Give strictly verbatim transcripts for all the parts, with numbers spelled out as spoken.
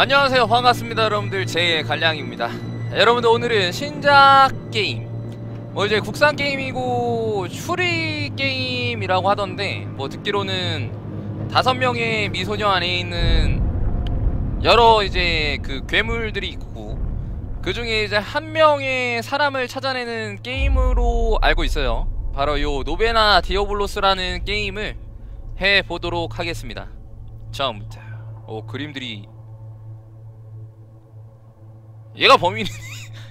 안녕하세요, 반갑습니다. 여러분들, 제이의 갈량입니다. 여러분들, 오늘은 신작 게임, 뭐 이제 국산 게임이고 추리 게임이라고 하던데, 뭐 듣기로는 다섯 명의 미소녀 안에 있는 여러 이제 그 괴물들이 있고, 그 중에 이제 한 명의 사람을 찾아내는 게임으로 알고 있어요. 바로 요 노베나 디아블로스라는 게임을 해보도록 하겠습니다. 처음부터 오, 그림들이, 얘가 범인이네.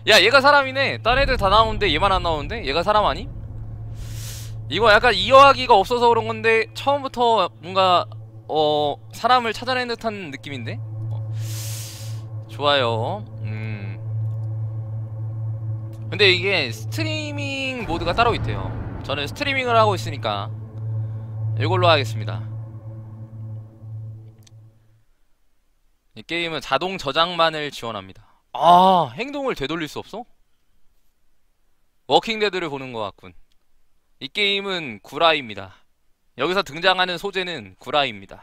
야, 얘가 사람이네. 다른 애들 다 나오는데 얘만 안 나오는데? 얘가 사람 아니? 이거 약간 이어하기가 없어서 그런 건데, 처음부터 뭔가 어... 사람을 찾아낸 듯한 느낌인데? 어. 좋아요. 음... 근데 이게 스트리밍 모드가 따로 있대요. 저는 스트리밍을 하고 있으니까 이걸로 하겠습니다. 이 게임은 자동 저장만을 지원합니다. 아, 행동을 되돌릴 수 없어? 워킹데드를 보는 것 같군. 이 게임은 구라입니다. 여기서 등장하는 소재는 구라입니다.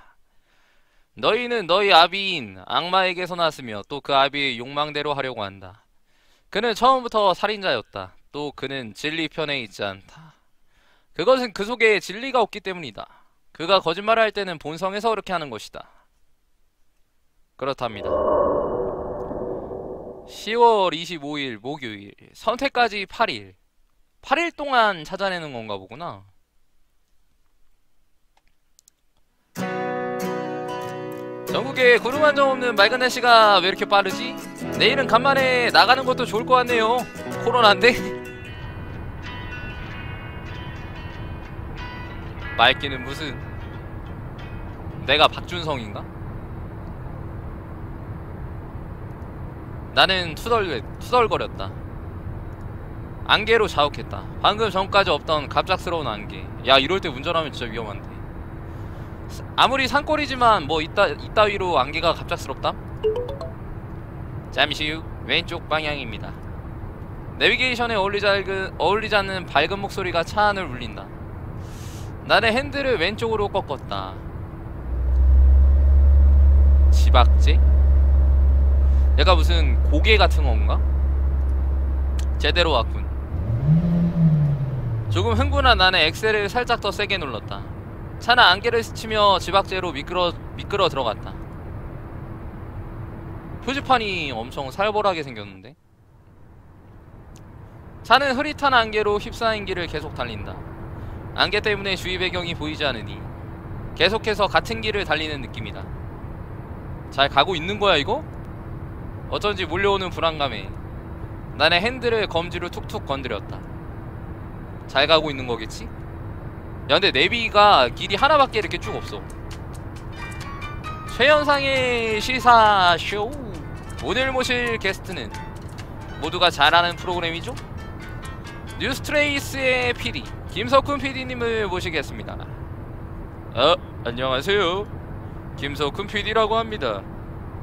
너희는 너희 아비인 악마에게서 났으며 또 그 아비의 욕망대로 하려고 한다. 그는 처음부터 살인자였다. 또 그는 진리 편에 있지 않다. 그것은 그 속에 진리가 없기 때문이다. 그가 거짓말을 할 때는 본성에서 그렇게 하는 것이다. 그렇답니다. 시월 이십오일 목요일, 선택까지 팔일. 팔일 동안 찾아내는 건가 보구나. 전국에 구름 한 점 없는 맑은 날씨가 왜 이렇게 빠르지? 내일은 간만에 나가는 것도 좋을 것 같네요. 코로나인데? 맑기는 무슨, 내가 박준성인가? 나는 투덜, 투덜거렸다. 안개로 자욱했다. 방금 전까지 없던 갑작스러운 안개. 야, 이럴 때 운전하면 진짜 위험한데. 아무리 산골이지만 뭐 이따, 이따위로 안개가 갑작스럽다? 잠시 후 왼쪽 방향입니다. 내비게이션에 어울리지, 어울리지 않는 밝은 목소리가 차 안을 울린다. 나는 핸들을 왼쪽으로 꺾었다. 지박재? 얘가 무슨 고개 같은 건가? 제대로 왔군. 조금 흥분한 나는 엑셀을 살짝 더 세게 눌렀다. 차는 안개를 스치며 지박재로 미끄러 미끄러 들어갔다. 표지판이 엄청 살벌하게 생겼는데? 차는 흐릿한 안개로 휩싸인 길을 계속 달린다. 안개 때문에 주위 배경이 보이지 않으니 계속해서 같은 길을 달리는 느낌이다. 잘 가고 있는 거야, 이거? 어쩐지 몰려오는 불안감에 나는 핸들을 검지로 툭툭 건드렸다. 잘 가고 있는 거겠지? 야, 근데 내비가 길이 하나밖에 이렇게 쭉 없어. 최현상의 시사쇼, 오늘 모실 게스트는 모두가 잘 아는 프로그램이죠? 뉴스트레이스의 피디 김석훈 피디님을 모시겠습니다. 어, 안녕하세요. 김석훈 피디라고 합니다.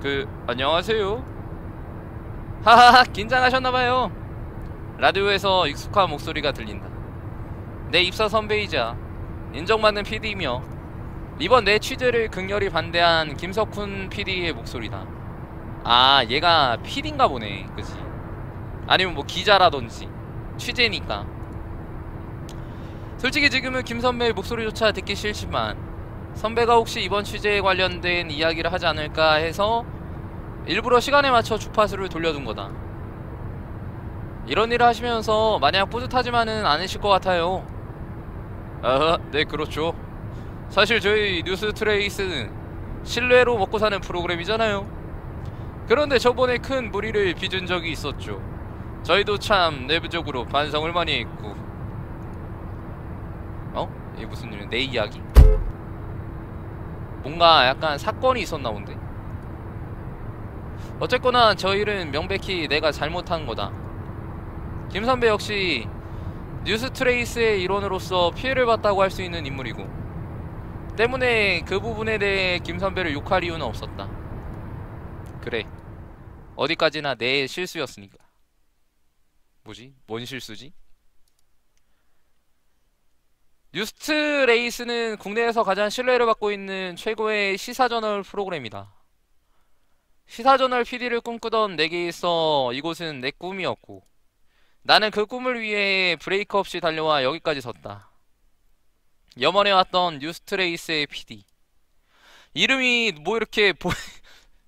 그, 안녕하세요. 하하하, 긴장하셨나봐요. 라디오에서 익숙한 목소리가 들린다. 내 입사 선배이자 인정받는 피디이며 이번 내 취재를 극렬히 반대한 김석훈 피디의 목소리다. 아, 얘가 피디인가 보네. 그지? 아니면 뭐 기자라던지 취재니까. 솔직히 지금은 김 선배의 목소리조차 듣기 싫지만 선배가 혹시 이번 취재에 관련된 이야기를 하지 않을까 해서 일부러 시간에 맞춰 주파수를 돌려둔 거다. 이런 일을 하시면서 마냥 뿌듯하지만은 않으실 것 같아요. 아, 네, 그렇죠. 사실 저희 뉴스트레이스는 신뢰로 먹고 사는 프로그램이잖아요. 그런데 저번에 큰 무리를 빚은 적이 있었죠. 저희도 참 내부적으로 반성을 많이 했고. 어? 이게 무슨 일이야? 내 이야기? 뭔가 약간 사건이 있었나 본데? 어쨌거나 저 일은 명백히 내가 잘못한 거다. 김 선배 역시 뉴스트레이스의 일원으로서 피해를 봤다고 할 수 있는 인물이고, 때문에 그 부분에 대해 김 선배를 욕할 이유는 없었다. 그래, 어디까지나 내 실수였으니까. 뭐지? 뭔 실수지? 뉴스트레이스는 국내에서 가장 신뢰를 받고 있는 최고의 시사저널 프로그램이다. 시사저널 피디를 꿈꾸던 내게 있어 이곳은 내 꿈이었고 나는 그 꿈을 위해 브레이크 없이 달려와 여기까지 섰다. 염원해왔던 뉴스트레이스의 피디 이름이 뭐 이렇게 보...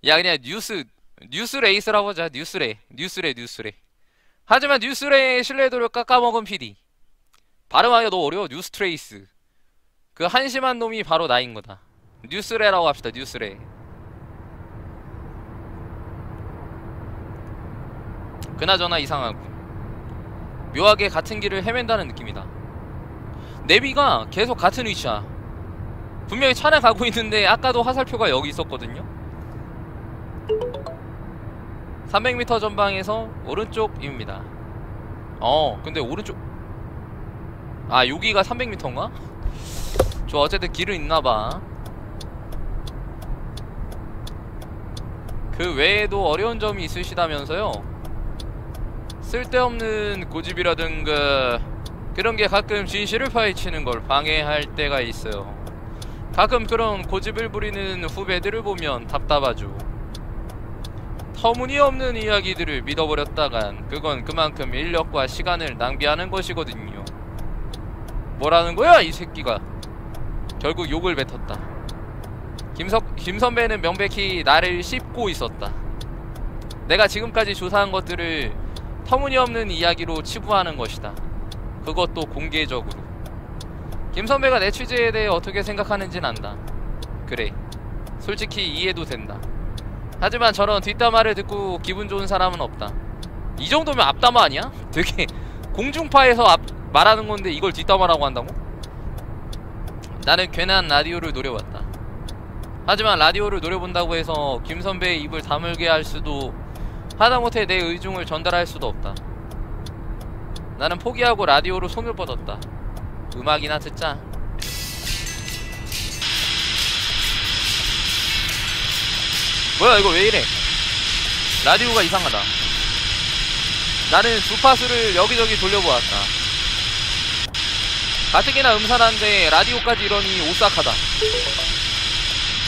야 그냥 뉴스 뉴스레이스라고 하자. 뉴스레 뉴스레 뉴스레 하지만 뉴스레의 신뢰도를 깎아먹은 피디 발음하기가 너무 어려워. 뉴스트레이스 그 한심한 놈이 바로 나인거다. 뉴스레라고 합시다. 뉴스레. 그나저나 이상하고 묘하게 같은 길을 헤맨다는 느낌이다. 내비가 계속 같은 위치야. 분명히 차는 가고 있는데 아까도 화살표가 여기 있었거든요. 삼백 미터 전방에서 오른쪽입니다. 어 근데 오른쪽 아 여기가 삼백 미터인가? 저 어쨌든 길은 있나봐. 그 외에도 어려운 점이 있으시다면서요? 쓸데없는 고집이라든가 그런게 가끔 진실을 파헤치는 걸 방해할 때가 있어요. 가끔 그런 고집을 부리는 후배들을 보면 답답하죠. 터무니없는 이야기들을 믿어버렸다간 그건 그만큼 인력과 시간을 낭비하는 것이거든요. 뭐라는 거야 이 새끼가. 결국 욕을 뱉었다. 김석, 김선배는 명백히 나를 씹고 있었다. 내가 지금까지 조사한 것들을 터무니없는 이야기로 치부하는 것이다. 그것도 공개적으로. 김선배가 내 취재에 대해 어떻게 생각하는진 안다. 그래, 솔직히 이해도 된다. 하지만 저런 뒷담화를 듣고 기분 좋은 사람은 없다. 이 정도면 앞담화 아니야? 되게 공중파에서 앞 말하는 건데 이걸 뒷담화라고 한다고? 나는 괜한 라디오를 노려왔다. 하지만 라디오를 노려본다고 해서 김선배의 입을 다물게 할 수도 하다못해 내 의중을 전달할 수도 없다. 나는 포기하고 라디오로 손을 뻗었다. 음악이나 듣자. 뭐야 이거 왜 이래. 라디오가 이상하다. 나는 주파수를 여기저기 돌려보았다. 가뜩이나 음산한데 라디오까지 이러니 오싹하다.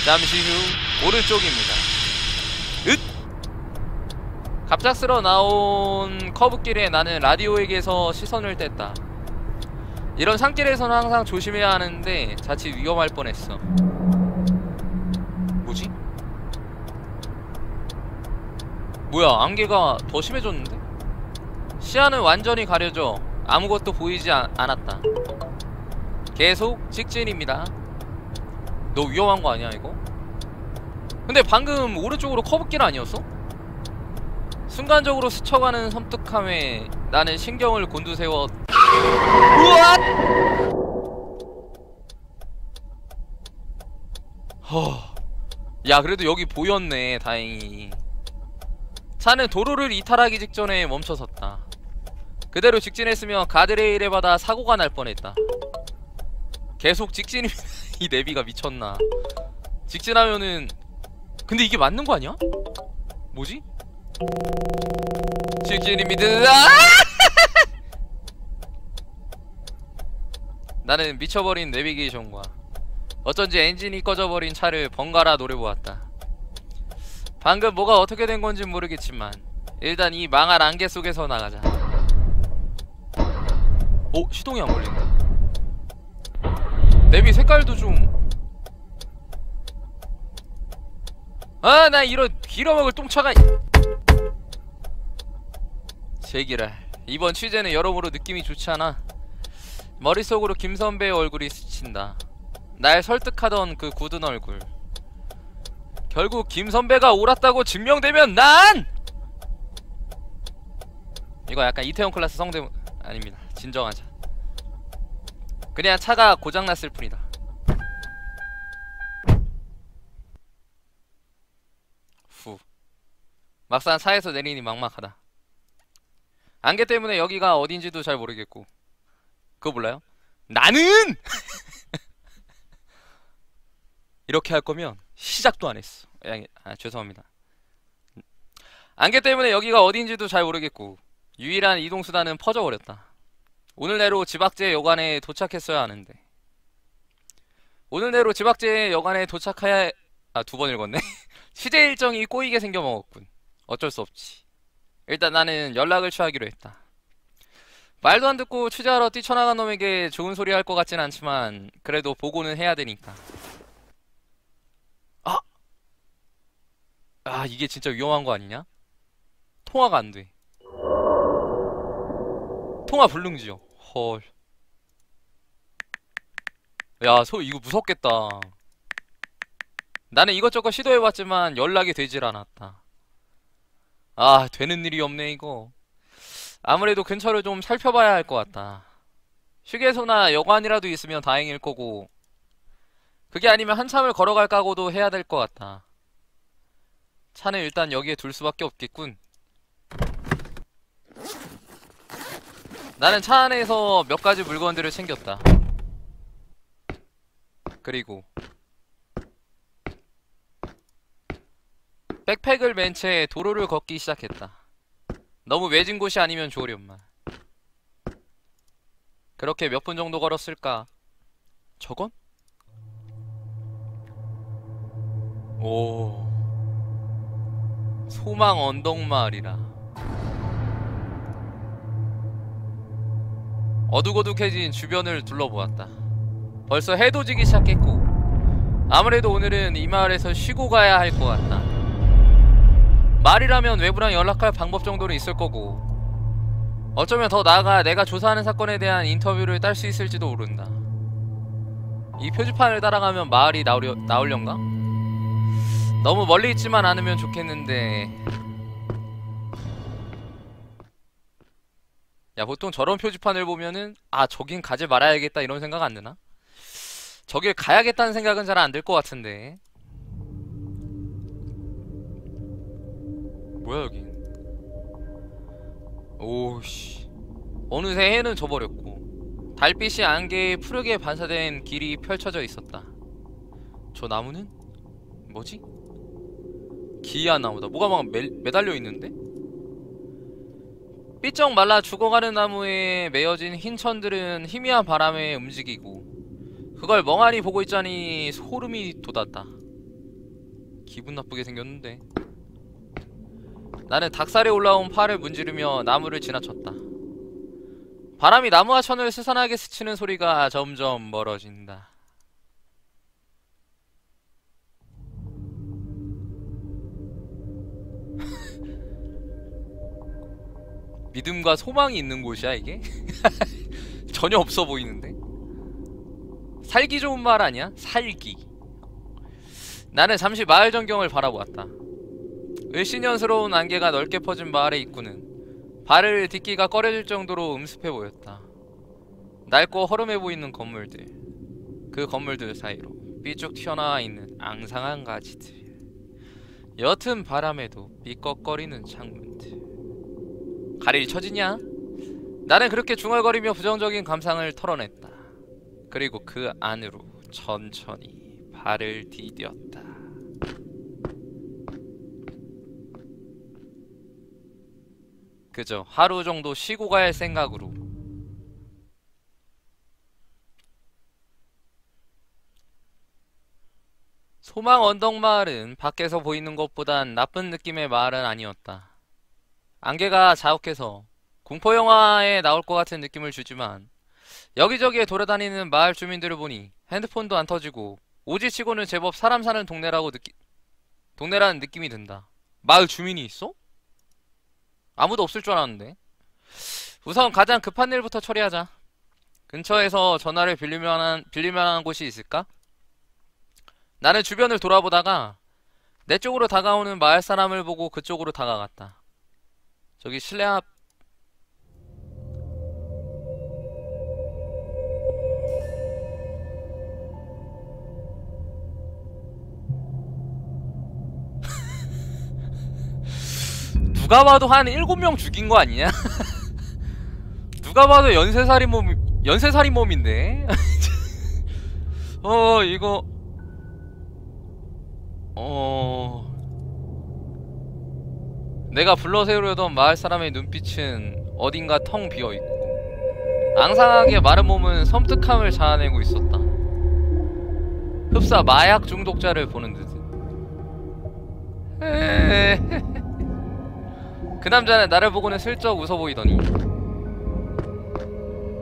잠시 후 오른쪽입니다. 윽! 갑작스러 나온 커브길에 나는 라디오에게서 시선을 뗐다. 이런 산길에서는 항상 조심해야 하는데 자칫 위험할 뻔했어. 뭐지? 뭐야 안개가 더 심해졌는데? 시야는 완전히 가려져 아무것도 보이지 아, 않았다. 계속 직진입니다. 너 위험한 거 아니야 이거? 근데 방금 오른쪽으로 커브길 아니었어? 순간적으로 스쳐가는 섬뜩함에 나는 신경을 곤두세워. 우앗! 허... 야 그래도 여기 보였네 다행히. 차는 도로를 이탈하기 직전에 멈춰섰다. 그대로 직진했으며 가드레일에 받아 사고가 날 뻔했다. 계속 직진입니다. 이 내비가 미쳤나. 직진하면은 근데 이게 맞는 거 아니야? 뭐지? 직진입니다. 나는 미쳐버린 내비게이션과 어쩐지 엔진이 꺼져버린 차를 번갈아 노려보았다. 방금 뭐가 어떻게 된 건지 모르겠지만 일단 이 망할 안개 속에서 나가자. 오 시동이 안 걸린다. 내비 색깔도 좀 아 나 이런 길어먹을 똥차가 제기랄. 이번 취재는 여러모로 느낌이 좋지 않아. 머릿속으로 김선배의 얼굴이 스친다. 날 설득하던 그 굳은 얼굴. 결국 김선배가 옳았다고 증명되면 난! 이거 약간 이태원 클라스 성대모... 아닙니다. 진정하자. 그냥 차가 고장났을 뿐이다. 후. 막상 차에서 내리니 막막하다. 안개 때문에 여기가 어딘지도 잘 모르겠고. 그거 몰라요? 나는! 이렇게 할 거면 시작도 안 했어. 아, 죄송합니다. 안개 때문에 여기가 어딘지도 잘 모르겠고 유일한 이동수단은 퍼져버렸다. 오늘 내로 지박재 여관에 도착했어야 하는데 오늘 내로 지박재 여관에 도착해야... 아, 두 번 읽었네. 시제 일정이 꼬이게 생겨먹었군. 어쩔 수 없지. 일단 나는 연락을 취하기로 했다. 말도 안 듣고 취재하러 뛰쳐나간 놈에게 좋은 소리 할 것 같진 않지만 그래도 보고는 해야 되니까. 아! 아, 이게 진짜 위험한 거 아니냐? 통화가 안 돼. 통화 불능지요. 헐. 야, 소 이거 무섭겠다. 나는 이것저것 시도해봤지만 연락이 되질 않았다. 아, 되는 일이 없네 이거. 아무래도 근처를 좀 살펴봐야 할 것 같다. 휴게소나 여관이라도 있으면 다행일 거고, 그게 아니면 한참을 걸어갈 각오도 해야 될 것 같다. 차는 일단 여기에 둘 수밖에 없겠군. 나는 차 안에서 몇 가지 물건들을 챙겼다. 그리고 백팩을 맨 채 도로를 걷기 시작했다. 너무 외진 곳이 아니면 좋으련만. 그렇게 몇 분 정도 걸었을까? 저건? 오, 소망 언덕마을이라. 어둑어둑해진 주변을 둘러보았다. 벌써 해도 지기 시작했고, 아무래도 오늘은 이 마을에서 쉬고 가야 할 것 같다. 말이라면 외부랑 연락할 방법 정도는 있을 거고, 어쩌면 더 나아가 내가 조사하는 사건에 대한 인터뷰를 딸 수 있을지도 모른다. 이 표지판을 따라가면 마을이 나오려, 나오련가? 너무 멀리 있지만 않으면 좋겠는데. 야, 보통 저런 표지판을 보면은 아, 저긴 가지 말아야겠다 이런 생각 안 드나? 저길 가야겠다는 생각은 잘 안 들 것 같은데. 뭐야 여긴. 오씨, 어느새 해는 져버렸고 달빛이 안개에 푸르게 반사된 길이 펼쳐져 있었다. 저 나무는? 뭐지? 기이한 나무다. 뭐가 막 매, 매달려 있는데? 삐쩍 말라 죽어가는 나무에 매여진 흰 천들은 희미한 바람에 움직이고, 그걸 멍하니 보고 있자니 소름이 돋았다. 기분 나쁘게 생겼는데. 나는 닭살에 올라온 파를 문지르며 나무를 지나쳤다. 바람이 나무와 천을 스산하게 스치는 소리가 점점 멀어진다. 믿음과 소망이 있는 곳이야 이게? 전혀 없어 보이는데? 살기 좋은 말 아니야? 살기. 나는 잠시 마을 전경을 바라보았다. 을씨년스러운 안개가 넓게 퍼진 마을의 입구는 발을 딛기가 꺼려질 정도로 음습해 보였다. 낡고 허름해 보이는 건물들, 그 건물들 사이로 삐쭉 튀어나와 있는 앙상한 가지들, 옅은 바람에도 삐걱거리는 창문들. 가릴 처지냐? 나는 그렇게 중얼거리며 부정적인 감상을 털어냈다. 그리고 그 안으로 천천히 발을 디뎠다. 그저 하루 정도 쉬고 갈 생각으로. 소망 언덕 마을은 밖에서 보이는 것보단 나쁜 느낌의 마을은 아니었다. 안개가 자욱해서 공포영화에 나올 것 같은 느낌을 주지만, 여기저기에 돌아다니는 마을 주민들을 보니 핸드폰도 안 터지고 오지치고는 제법 사람 사는 동네라고 느끼... 동네라는 느낌이 든다. 마을 주민이 있어? 아무도 없을 줄 알았는데. 우선 가장 급한 일부터 처리하자. 근처에서 전화를 빌릴만한, 빌릴만한 곳이 있을까? 나는 주변을 돌아보다가 내 쪽으로 다가오는 마을 사람을 보고 그쪽으로 다가갔다. 저기 실내 앞... 누가 봐도 한 일곱 명 죽인 거 아니냐? 누가 봐도 연쇄살인범, 연쇄살인범인데? 어, 이거. 어. 내가 불러 세우려던 마을 사람의 눈빛은 어딘가 텅 비어있고, 앙상하게 마른 몸은 섬뜩함을 자아내고 있었다. 흡사 마약 중독자를 보는 듯. 그 남자는 나를 보고는 슬쩍 웃어 보이더니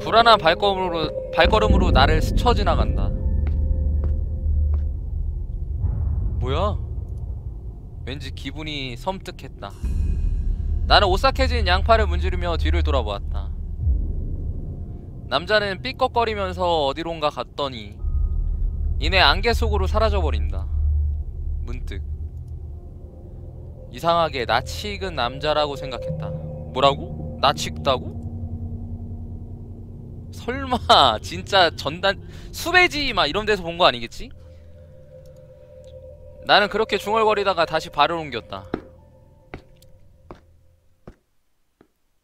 불안한 발걸음으로, 발걸음으로 나를 스쳐 지나간다. 뭐야? 왠지 기분이 섬뜩했다. 나는 오싹해진 양팔을 문지르며 뒤를 돌아보았다. 남자는 삐걱거리면서 어디론가 갔더니 이내 안개 속으로 사라져버린다. 문득 이상하게 낯익은 남자라고 생각했다. 뭐라고? 낯익다고? 설마 진짜 전단 수배지 막 이런 데서 본 거 아니겠지? 나는 그렇게 중얼거리다가 다시 발을 옮겼다.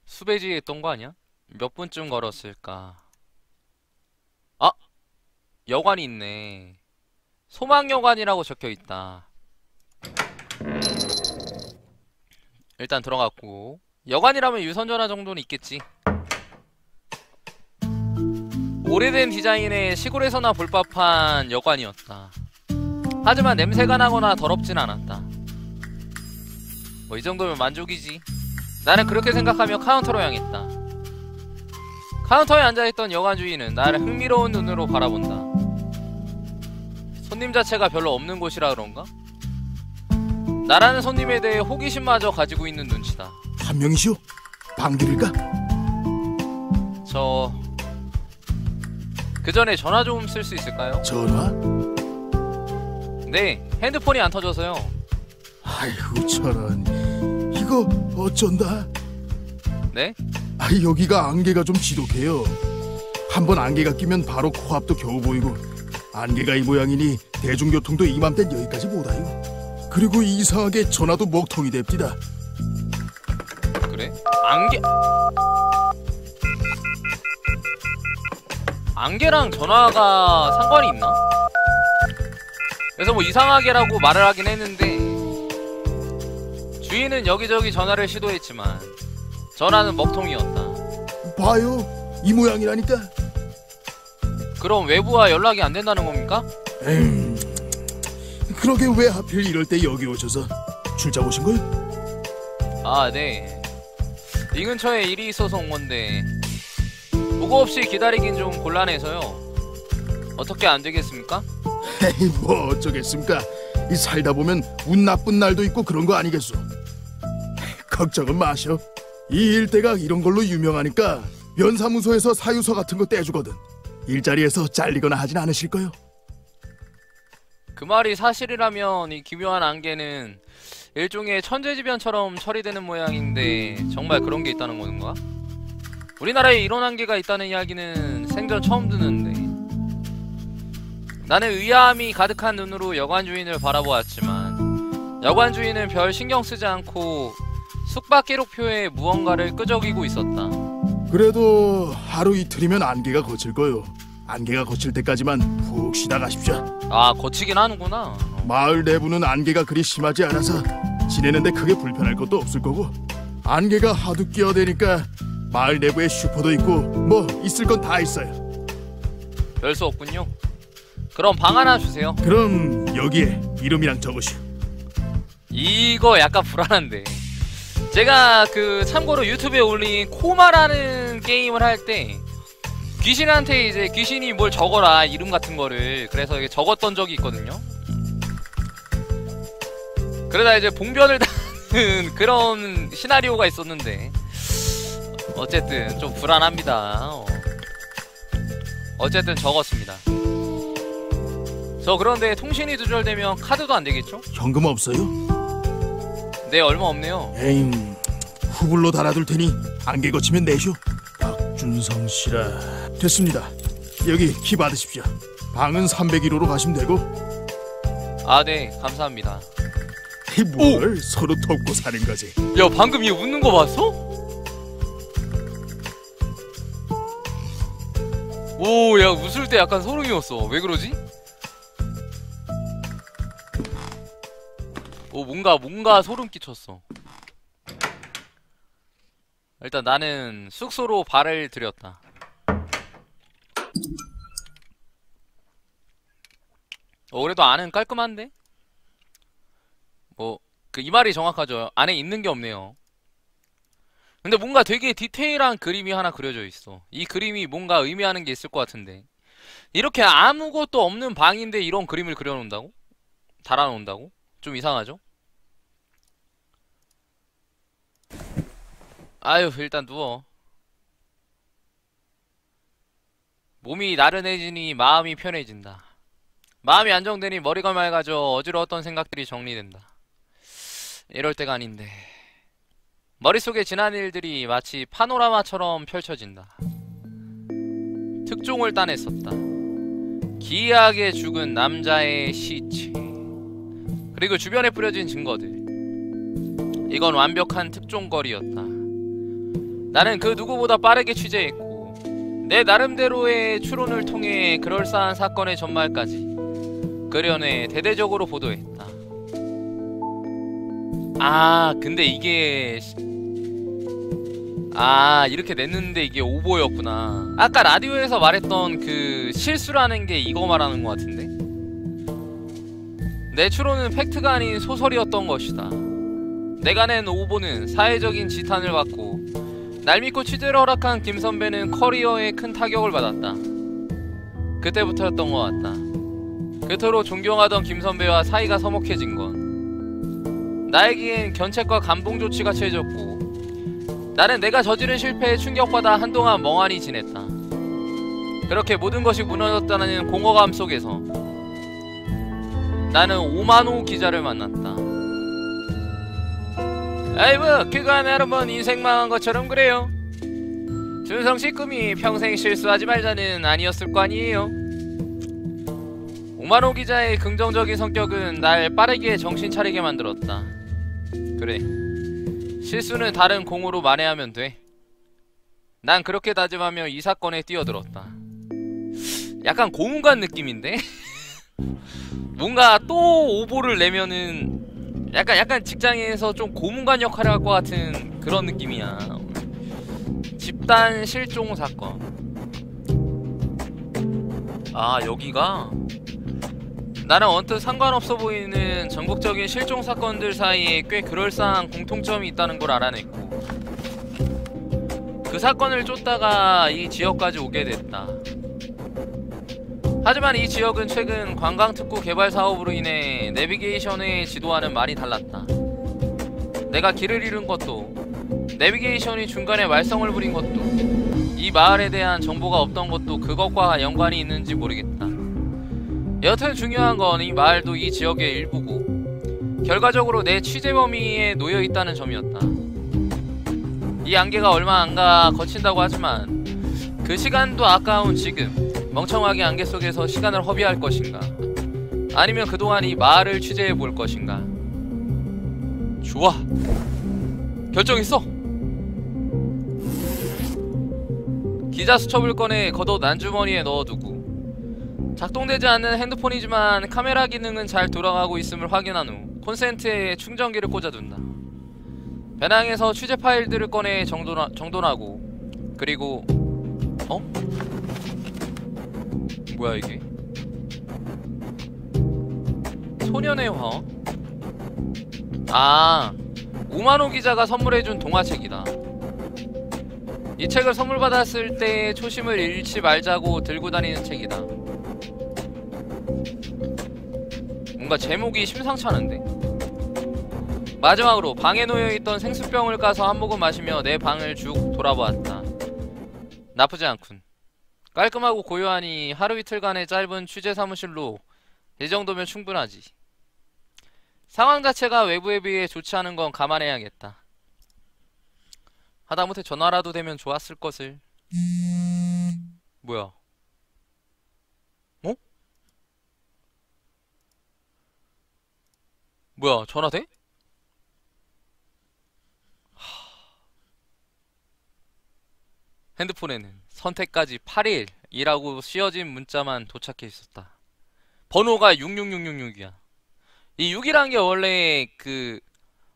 수배지에 있던 거 아니야? 몇 분쯤 걸었을까? 아! 여관이 있네. 소망여관이라고 적혀있다. 일단 들어갔고 여관이라면 유선전화 정도는 있겠지. 오래된 디자인의 시골에서나 볼법한 여관이었다. 하지만 냄새가 나거나 더럽진 않았다. 뭐 이 정도면 만족이지. 나는 그렇게 생각하며 카운터로 향했다. 카운터에 앉아있던 여관주인은 나를 흥미로운 눈으로 바라본다. 손님 자체가 별로 없는 곳이라 그런가? 나라는 손님에 대해 호기심마저 가지고 있는 눈치다. 한 명이시오? 방귀를까? 저... 그 전에 전화 좀 쓸 수 있을까요? 전화? 네, 핸드폰이 안 터져서요. 아이고 저런... 이거 어쩐다? 네? 아, 여기가 안개가 좀 지독해요. 한번 안개가 끼면 바로 코앞도 겨우 보이고 안개가 이 모양이니 대중교통도 이맘땐 여기까지 못 와요. 그리고 이상하게 전화도 먹통이 됩니다. 그래? 안개... 안개랑 전화가 상관이 있나? 그래서 뭐 이상하게라고 말을 하긴 했는데 주인은 여기저기 전화를 시도했지만 전화는 먹통이었다. 봐요, 이 모양이라니까. 그럼 외부와 연락이 안 된다는 겁니까? 음, 그러게 왜 하필 이럴 때 여기 오셔서 출장 오신 거요? 아, 네. 이 근처에 일이 있어서 온 건데 보고 없이 기다리긴 좀 곤란해서요. 어떻게 안 되겠습니까? 에이, 뭐 어쩌겠습니까? 이 살다 보면 운 나쁜 날도 있고 그런 거 아니겠소. 걱정은 마셔. 이 일대가 이런 걸로 유명하니까 면사무소에서 사유서 같은 거 떼주거든. 일자리에서 잘리거나 하진 않으실 거요. 그 말이 사실이라면 이 기묘한 안개는 일종의 천재지변처럼 처리되는 모양인데 정말 그런 게 있다는 건가? 우리나라에 이런 안개가 있다는 이야기는 생전 처음 듣는데. 나는 의아함이 가득한 눈으로 여관주인을 바라보았지만 여관주인은 별 신경 쓰지 않고 숙박 기록표에 무언가를 끄적이고 있었다. 그래도 하루 이틀이면 안개가 거칠 거요. 안개가 거칠 때까지만 푹 쉬다 가십시오. 아, 거치긴 하는구나. 마을 내부는 안개가 그리 심하지 않아서 지내는데 크게 불편할 것도 없을 거고 안개가 하도 끼어대니까 마을 내부에 슈퍼도 있고 뭐 있을 건 다 있어요. 별 수 없군요. 그럼 방 하나 주세요. 그럼 여기에 이름이랑 적으시오. 이거 약간 불안한데 제가 그 참고로 유튜브에 올린 코마라는 게임을 할 때 귀신한테 이제 귀신이 뭘 적어라 이름 같은 거를 그래서 이렇게 적었던 적이 있거든요. 그러다 이제 봉변을 당하는 그런 시나리오가 있었는데 어쨌든 좀 불안합니다. 어. 어쨌든 적었습니다. 저 그런데 통신이 두절되면 카드도 안 되겠죠? 현금 없어요? 네, 얼마 없네요. 에이, 후불로 달아둘 테니 안개 거치면 내쇼. 박준성 씨라. 됐습니다. 여기 키 받으십시오. 방은 삼백일 호로 가시면 되고. 아, 네, 감사합니다. 이 뭘 서로 덮고 사는 거지. 야, 방금 얘 웃는 거 봤어? 오, 야, 웃을 때 약간 소름이었어. 왜 그러지? 오, 뭔가 뭔가 소름 끼쳤어. 일단 나는 숙소로 발을 들였다. 어, 그래도 안은 깔끔한데? 뭐 그 이 말이 정확하죠. 안에 있는 게 없네요. 근데 뭔가 되게 디테일한 그림이 하나 그려져 있어. 이 그림이 뭔가 의미하는 게 있을 것 같은데, 이렇게 아무것도 없는 방인데 이런 그림을 그려놓는다고? 달아놓는다고? 좀 이상하죠? 아유, 일단 누워. 몸이 나른해지니 마음이 편해진다. 마음이 안정되니 머리가 맑아져 어지러웠던 생각들이 정리된다. 이럴 때가 아닌데, 머릿속에 지난 일들이 마치 파노라마처럼 펼쳐진다. 특종을 따냈었다. 기이하게 죽은 남자의 시체, 그리고 주변에 뿌려진 증거들. 이건 완벽한 특종거리였다. 나는 그 누구보다 빠르게 취재했고, 내 나름대로의 추론을 통해 그럴싸한 사건의 전말까지 그려내 대대적으로 보도했다. 아, 근데 이게... 아, 이렇게 냈는데 이게 오보였구나. 아까 라디오에서 말했던 그 실수라는 게 이거 말하는 것 같은데? 내 추론은 팩트가 아닌 소설이었던 것이다. 내가 낸 오보는 사회적인 지탄을 받고, 날 믿고 취재를 허락한 김 선배는 커리어에 큰 타격을 받았다. 그때부터였던 것 같다. 그토록 존경하던 김 선배와 사이가 서먹해진 건, 나에겐 견책과 감봉 조치가 채졌고, 나는 내가 저지른 실패에 충격받아 한동안 멍하니 지냈다. 그렇게 모든 것이 무너졌다는 공허감 속에서 나는 오만호 기자를 만났다. 아이고, 그간 여러분 인생 망한 것처럼 그래요. 준성씨 꿈이 평생 실수하지 말자는 아니었을 거 아니에요. 오만호 기자의 긍정적인 성격은 날 빠르게 정신 차리게 만들었다. 그래, 실수는 다른 공으로 만회하면 돼. 난 그렇게 다짐하며 이 사건에 뛰어들었다. 약간 고문관 느낌인데? 뭔가 또 오보를 내면은 약간 약간 직장에서 좀 고문관 역할을 할 것 같은 그런 느낌이야. 집단 실종 사건. 아, 여기가? 나는 언뜻 상관없어 보이는 전국적인 실종 사건들 사이에 꽤 그럴싸한 공통점이 있다는 걸 알아냈고, 그 사건을 쫓다가 이 지역까지 오게 됐다. 하지만 이 지역은 최근 관광특구 개발 사업으로 인해 내비게이션의 지도와는 많이 달랐다. 내가 길을 잃은 것도, 내비게이션이 중간에 말썽을 부린 것도, 이 마을에 대한 정보가 없던 것도 그것과 연관이 있는지 모르겠다. 여튼 중요한 건 이 마을도 이 지역의 일부고, 결과적으로 내 취재 범위에 놓여있다는 점이었다. 이 안개가 얼마 안 가 거친다고 하지만 그 시간도 아까운 지금, 멍청하게 안개 속에서 시간을 허비할 것인가, 아니면 그동안 이 마을을 취재해볼 것인가. 좋아, 결정했어. 기자 수첩을 꺼내 겉옷 안주머니에 넣어두고, 작동되지 않는 핸드폰이지만 카메라 기능은 잘 돌아가고 있음을 확인한 후 콘센트에 충전기를 꽂아둔다. 배낭에서 취재 파일들을 꺼내 정돈하, 정돈하고 그리고... 어? 뭐야 이게? 소년의 화원? 아, 오만호 기자가 선물해준 동화책이다. 이 책을 선물 받았을 때의 초심을 잃지 말자고 들고 다니는 책이다. 뭔가 제목이 심상찮은데? 마지막으로 방에 놓여있던 생수병을 까서 한 모금 마시며 내 방을 쭉 돌아보았다. 나쁘지 않군. 깔끔하고 고요하니 하루 이틀간의 짧은 취재 사무실로 이 정도면 충분하지. 상황 자체가 외부에 비해 좋지 않은 건 감안해야겠다. 하다못해 전화라도 되면 좋았을 것을. 뭐야? 뭐야, 전화 돼? 하... 핸드폰에는 선택까지 팔일이라고 씌어진 문자만 도착해 있었다. 번호가 육육육육육이야. 이 육이란 게 원래 그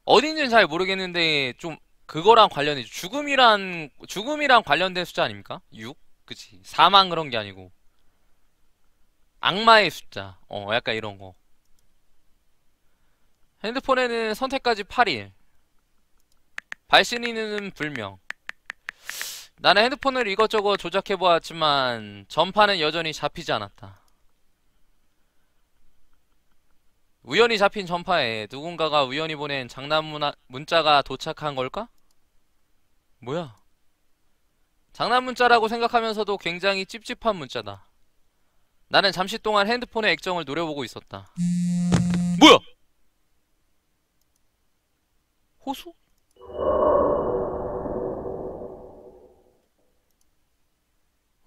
어딘지는 잘 모르겠는데 좀 그거랑 관련해, 죽음이란 죽음이랑 관련된 숫자 아닙니까? 육? 그치, 사망 그런 게 아니고 악마의 숫자, 어 약간 이런 거. 핸드폰에는 선택까지 팔 일, 발신인은 불명. 나는 핸드폰을 이것저것 조작해보았지만 전파는 여전히 잡히지 않았다. 우연히 잡힌 전파에 누군가가 우연히 보낸 장난 문자가 도착한 걸까? 뭐야? 장난 문자라고 생각하면서도 굉장히 찝찝한 문자다. 나는 잠시 동안 핸드폰의 액정을 노려보고 있었다. 뭐야? 호수?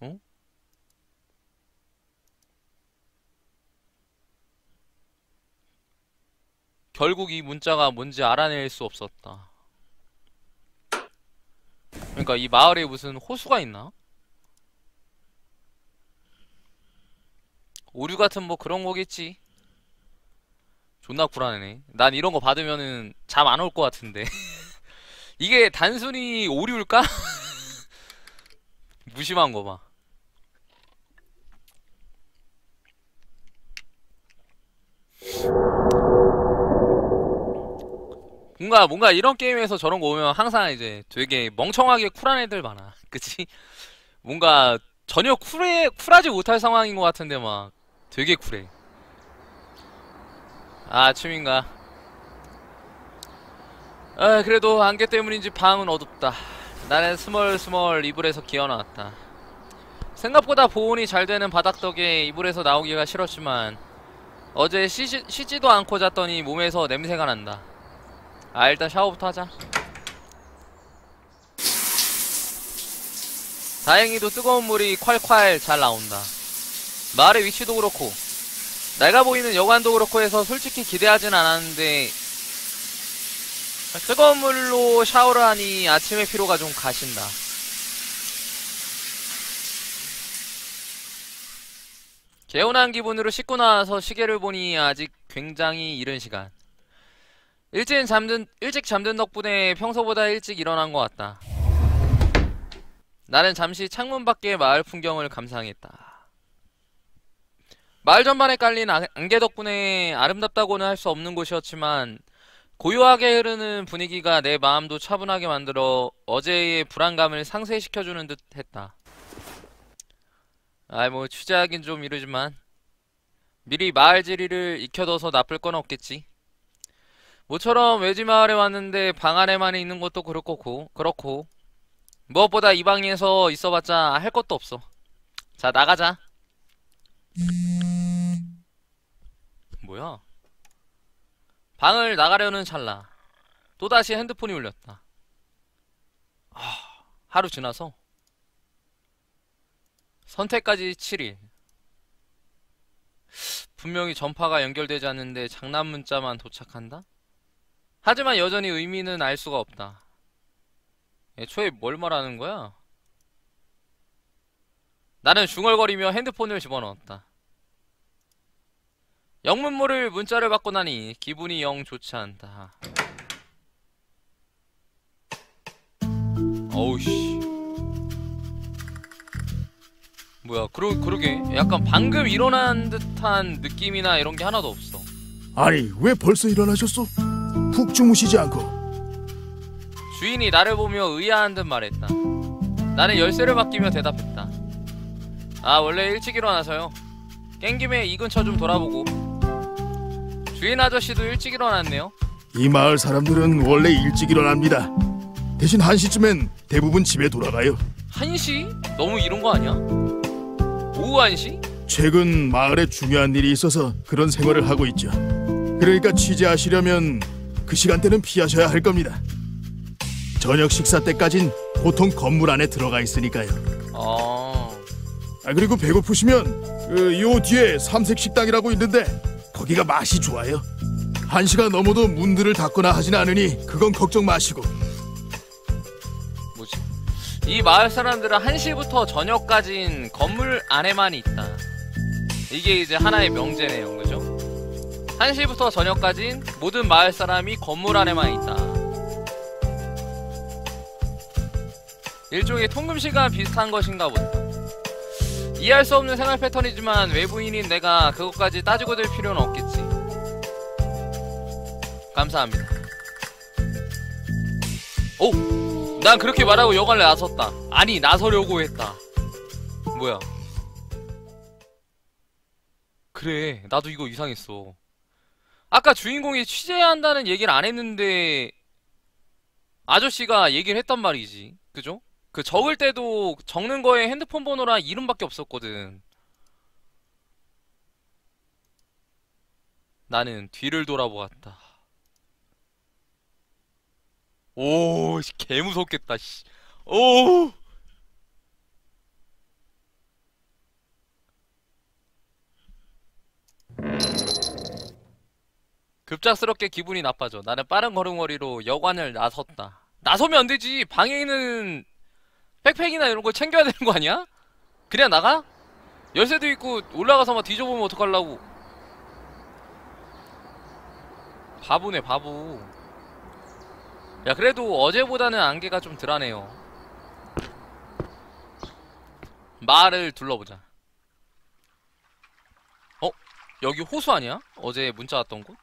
어? 결국 이 문자가 뭔지 알아낼 수 없었다. 그러니까 이 마을에 무슨 호수가 있나? 오류 같은 뭐 그런 거겠지. 존나 불안하네. 난 이런 거 받으면은 잠 안 올 것 같은데. 이게 단순히 오류일까? 무심한 거 봐. 뭔가 뭔가 이런 게임에서 저런 거 보면 항상 이제 되게 멍청하게 쿨한 애들 많아. 그치? 뭔가 전혀 쿨해, 쿨하지 못할 상황인 것 같은데 막 되게 쿨해. 아, 춤인가? 아, 그래도 안개 때문인지 방은 어둡다. 나는 스멀스멀 이불에서 기어나왔다. 생각보다 보온이 잘 되는 바닥 덕에 이불에서 나오기가 싫었지만 어제 쉬지, 쉬지도 않고 잤더니 몸에서 냄새가 난다. 아, 일단 샤워부터 하자. 다행히도 뜨거운 물이 콸콸 잘 나온다. 마을의 위치도 그렇고 내가 보이는 여관도 그렇고 해서 솔직히 기대하진 않았는데 뜨거운 물로 샤워를 하니 아침의 피로가 좀 가신다. 개운한 기분으로 씻고 나와서 시계를 보니 아직 굉장히 이른 시간. 일찍 잠든, 일찍 잠든 덕분에 평소보다 일찍 일어난 것 같다. 나는 잠시 창문 밖의 마을 풍경을 감상했다. 마을 전반에 깔린 안개 덕분에 아름답다고는 할 수 없는 곳이었지만 고요하게 흐르는 분위기가 내 마음도 차분하게 만들어 어제의 불안감을 상쇄시켜주는 듯 했다. 아이 뭐 취재하긴 좀 이르지만 미리 마을 지리를 익혀둬서 나쁠 건 없겠지. 모처럼 외지 마을에 왔는데 방 안에만 있는 것도 그렇고 그렇고 무엇보다 이 방에서 있어봤자 할 것도 없어. 자, 나가자. 뭐야? 방을 나가려는 찰나 또다시 핸드폰이 울렸다. 아, 하루 지나서 선택까지 칠 일. 분명히 전파가 연결되지 않는데 장난 문자만 도착한다? 하지만 여전히 의미는 알 수가 없다. 애초에 뭘 말하는 거야? 나는 중얼거리며 핸드폰을 집어넣었다. 영문 모를 문자를 받고 나니 기분이 영 좋지 않다. 어우씨. 뭐야, 그러, 그러게. 약간 방금 일어난 듯한 느낌이나 이런 게 하나도 없어. 아니, 왜 벌써 일어나셨어? 푹 주무시지 않고. 주인이 나를 보며 의아한 듯 말했다. 나는 열쇠를 맡기며 대답했다. 아, 원래 일찍 일어나서요. 깬 김에 이 근처 좀 돌아보고. 주인 아저씨도 일찍 일어났네요. 이 마을 사람들은 원래 일찍 일어납니다. 대신 한 시쯤엔 대부분 집에 돌아가요. 한 시? 너무 이른 거 아니야? 오후 한 시? 최근 마을에 중요한 일이 있어서 그런 생활을 하고 있죠. 그러니까 취재하시려면 그 시간대는 피하셔야 할 겁니다. 저녁 식사 때까진 보통 건물 안에 들어가 있으니까요. 아, 아 그리고 배고프시면 그, 요 뒤에 삼색 식당이라고 있는데 거기가 맛이 좋아요. 한 시가 넘어도 문들을 닫거나 하진 않으니 그건 걱정 마시고. 뭐지? 이 마을 사람들은 한 시부터 저녁까진 건물 안에만 있다. 이게 이제 하나의 명제네요, 그죠? 한 시부터 저녁까진 모든 마을 사람이 건물 안에만 있다. 일종의 통금시가 비슷한 것인가 보다. 이해할 수 없는 생활 패턴이지만 외부인인 내가 그것까지 따지고 들 필요는 없겠지. 감사합니다. 오! 난 그렇게 말하고 여관을 나섰다. 아니, 나서려고 했다. 뭐야. 그래, 나도 이거 이상했어. 아까 주인공이 취재해야 한다는 얘기를 안 했는데 아저씨가 얘기를 했단 말이지. 그죠? 그 적을 때도 적는 거에 핸드폰 번호랑 이름밖에 없었거든. 나는 뒤를 돌아보았다. 오, 개 무섭겠다, 씨. 오! 급작스럽게 기분이 나빠져. 나는 빠른 걸음걸이로 여관을 나섰다. 나서면 안 되지. 방에 있는 백팩이나 이런 걸 챙겨야 되는 거 아니야? 그냥 나가? 열쇠도 있고 올라가서 막 뒤져보면 어떡하려고. 바보네, 바보. 야, 그래도 어제보다는 안개가 좀 덜하네요. 말을 둘러보자. 어? 여기 호수 아니야? 어제 문자 왔던 곳?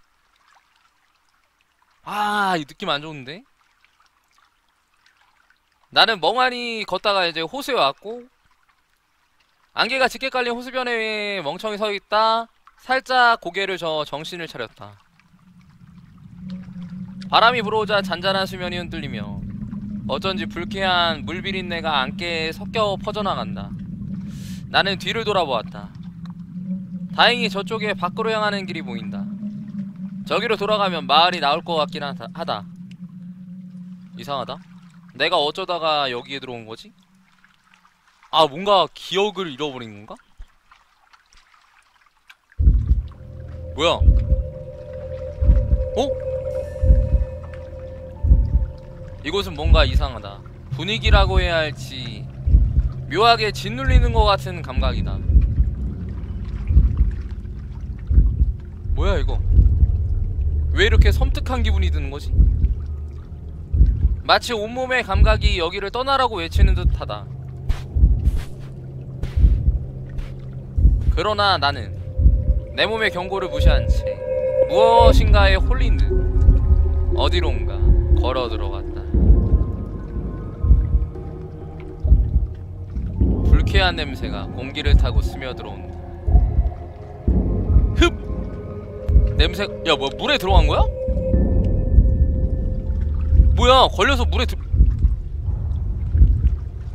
아, 이 느낌 안 좋은데? 나는 멍하니 걷다가 이제 호수에 왔고, 안개가 짙게 깔린 호수변에 멍청이 서있다. 살짝 고개를 저 정신을 차렸다. 바람이 불어오자 잔잔한 수면이 흔들리며 어쩐지 불쾌한 물비린내가 안개에 섞여 퍼져나간다. 나는 뒤를 돌아보았다. 다행히 저쪽에 밖으로 향하는 길이 보인다. 저기로 돌아가면 마을이 나올 것 같긴 하다. 이상하다. 내가 어쩌다가 여기에 들어온 거지? 아, 뭔가 기억을 잃어버린 건가? 뭐야? 어? 이곳은 뭔가 이상하다. 분위기라고 해야 할지 묘하게 짓눌리는 것 같은 감각이다. 뭐야 이거? 왜 이렇게 섬뜩한 기분이 드는 거지? 마치 온몸의 감각이 여기를 떠나라고 외치는 듯하다. 그러나 나는 내 몸의 경고를 무시한 채 무엇인가에 홀린 듯 어디론가 걸어 들어갔다. 불쾌한 냄새가 공기를 타고 스며들어온다. 흡! 냄새.. 야, 뭐야, 물에 들어간 거야? 뭐야, 걸려서 물에 들..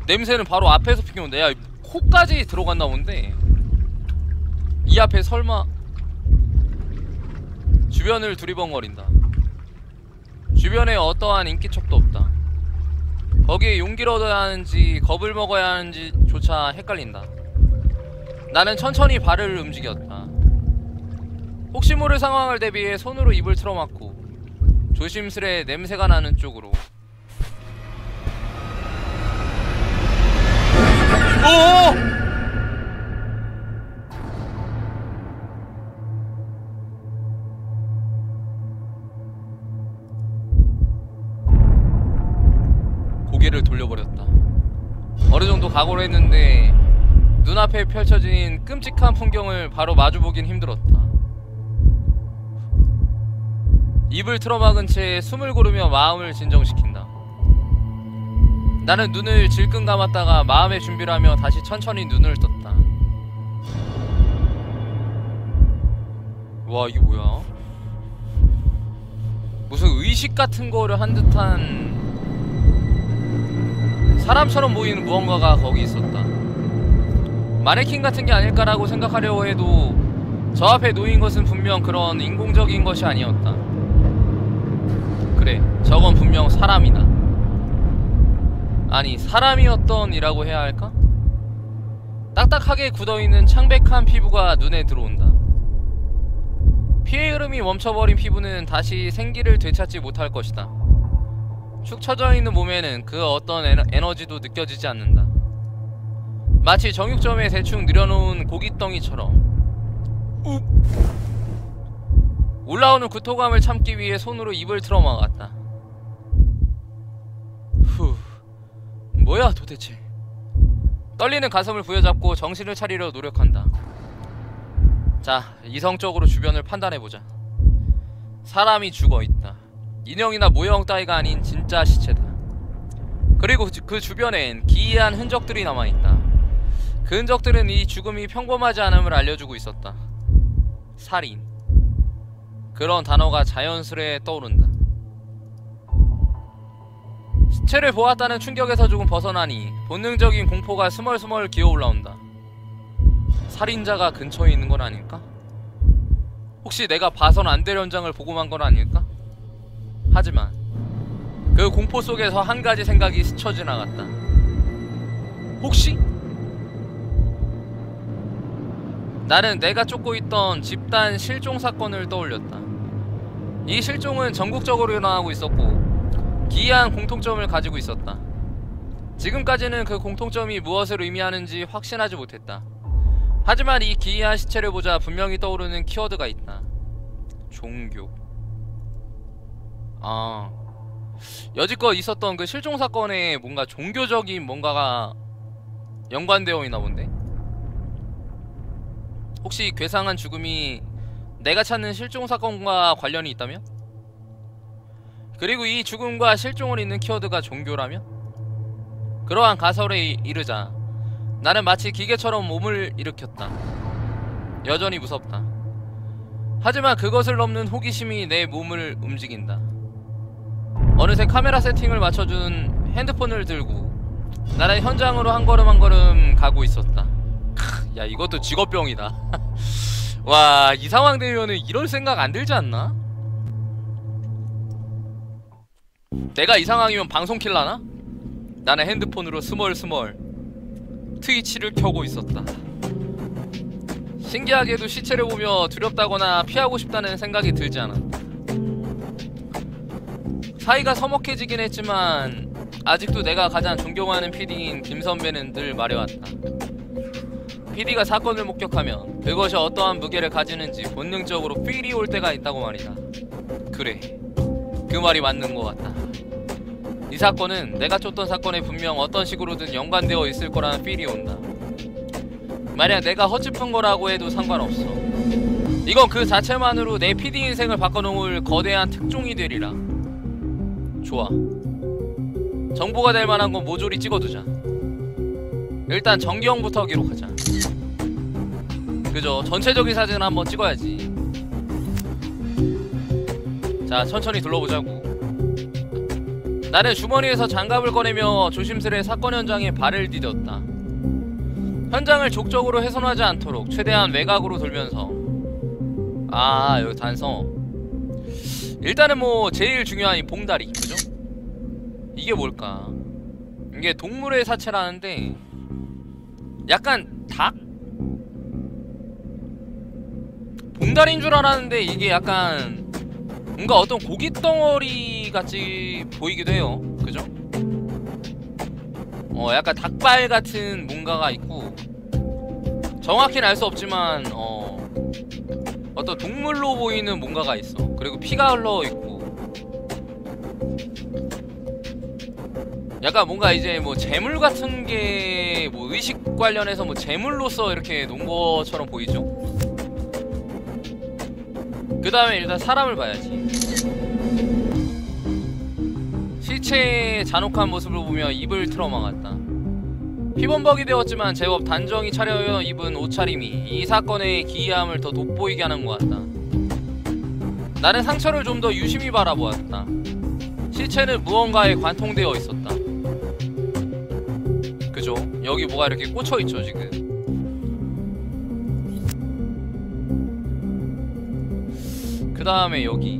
냄새는 바로 앞에서 피겨온다. 야, 코까지 들어갔나 본데. 이 앞에 설마.. 주변을 두리번거린다. 주변에 어떠한 인기척도 없다. 거기에 용기를 얻어야 하는지 겁을 먹어야 하는지 조차 헷갈린다. 나는 천천히 발을 움직였다. 혹시 모를 상황을 대비해 손으로 입을 틀어막고 조심스레 냄새가 나는 쪽으로. 오! 고개를 돌려버렸다. 어느 정도 각오를 했는데 눈앞에 펼쳐진 끔찍한 풍경을 바로 마주보긴 힘들었다. 입을 틀어막은 채 숨을 고르며 마음을 진정시킨다. 나는 눈을 질끈 감았다가 마음의 준비를 하며 다시 천천히 눈을 떴다. 와, 이게 뭐야? 무슨 의식 같은 거를 한 듯한 사람처럼 보이는 무언가가 거기 있었다. 마네킹 같은 게 아닐까라고 생각하려고 해도 저 앞에 놓인 것은 분명 그런 인공적인 것이 아니었다. 그래, 저건 분명 사람이다. 아니, 사람이었던 이라고 해야 할까? 딱딱하게 굳어있는 창백한 피부가 눈에 들어온다. 피의 흐름이 멈춰버린 피부는 다시 생기를 되찾지 못할 것이다. 축 처져있는 몸에는 그 어떤 에너, 에너지도 느껴지지 않는다. 마치 정육점에 대충 늘여놓은 고깃덩이처럼. 우! 올라오는 구토감을 참기 위해 손으로 입을 틀어막았다. 후, 뭐야 도대체. 떨리는 가슴을 부여잡고 정신을 차리려 노력한다. 자, 이성적으로 주변을 판단해보자. 사람이 죽어있다. 인형이나 모형 따위가 아닌 진짜 시체다. 그리고 그 주변엔 기이한 흔적들이 남아있다. 그 흔적들은 이 죽음이 평범하지 않음을 알려주고 있었다. 살인, 그런 단어가 자연스레 떠오른다. 시체를 보았다는 충격에서 조금 벗어나니 본능적인 공포가 스멀스멀 기어올라온다. 살인자가 근처에 있는 건 아닐까? 혹시 내가 봐선 안 될 현장을 보고만 건 아닐까? 하지만 그 공포 속에서 한 가지 생각이 스쳐 지나갔다. 혹시? 나는 내가 쫓고 있던 집단 실종 사건을 떠올렸다. 이 실종은 전국적으로 일어나고 있었고 기이한 공통점을 가지고 있었다. 지금까지는 그 공통점이 무엇을 의미하는지 확신하지 못했다. 하지만 이 기이한 시체를 보자 분명히 떠오르는 키워드가 있다. 종교. 아, 여지껏 있었던 그 실종사건에 뭔가 종교적인 뭔가가 연관되어 있나 본데? 혹시 괴상한 죽음이 내가 찾는 실종사건과 관련이 있다면? 그리고 이 죽음과 실종을 잇는 키워드가 종교라며? 그러한 가설에 이르자 나는 마치 기계처럼 몸을 일으켰다. 여전히 무섭다. 하지만 그것을 넘는 호기심이 내 몸을 움직인다. 어느새 카메라 세팅을 맞춰준 핸드폰을 들고 나는 현장으로 한 걸음 한 걸음 가고 있었다. 야, 이것도 직업병이다. 와, 이 상황 되면은 이럴 생각 안 들지 않나? 내가 이 상황이면 방송 킬라나? 나는 핸드폰으로 스멀스멀 트위치를 켜고 있었다. 신기하게도 시체를 보며 두렵다거나 피하고 싶다는 생각이 들지 않았다. 사이가 서먹해지긴 했지만 아직도 내가 가장 존경하는 피디인 김 선배는 늘 말해왔다. 피디가 사건을 목격하면 그것이 어떠한 무게를 가지는지 본능적으로 필이 올 때가 있다고 말이다. 그래, 그 말이 맞는 것 같다. 이 사건은 내가 쫓던 사건에 분명 어떤 식으로든 연관되어 있을 거라는 필이 온다. 만약 내가 허접한 거라고 해도 상관없어. 이건 그 자체만으로 내 피디 인생을 바꿔놓을 거대한 특종이 되리라. 좋아, 정보가 될 만한 건 모조리 찍어두자. 일단 전경부터 기록하자. 그저 전체적인 사진을 한번 찍어야지. 자, 천천히 둘러보자고. 나는 주머니에서 장갑을 꺼내며 조심스레 사건 현장에 발을 디뎠다. 현장을 족적으로 훼손하지 않도록 최대한 외곽으로 돌면서, 아, 여기 단서. 일단은 뭐 제일 중요한 이 봉다리, 그죠? 이게 뭘까? 이게 동물의 사체라는데 약간 닭? 봉다리인 줄 알았는데 이게 약간 뭔가 어떤 고기 덩어리 같이 보이기도 해요. 그죠? 어, 약간 닭발 같은 뭔가가 있고, 정확히는 알 수 없지만 어, 어떤 동물로 보이는 뭔가가 있어. 그리고 피가 흘러있고, 약간 뭔가 이제 뭐 재물 같은 게 뭐 의식 관련해서 뭐 재물로서 이렇게 놓은 것처럼 보이죠? 그 다음에 일단 사람을 봐야지. 시체의 잔혹한 모습을 보며 입을 틀어막았다. 피범벅이 되었지만 제법 단정히 차려 입은 옷차림이 이 사건의 기이함을 더 돋보이게 하는 것 같다. 나는 상처를 좀 더 유심히 바라보았다. 시체는 무언가에 관통되어 있었다. 그죠? 여기 뭐가 이렇게 꽂혀있죠 지금. 그 다음에 여기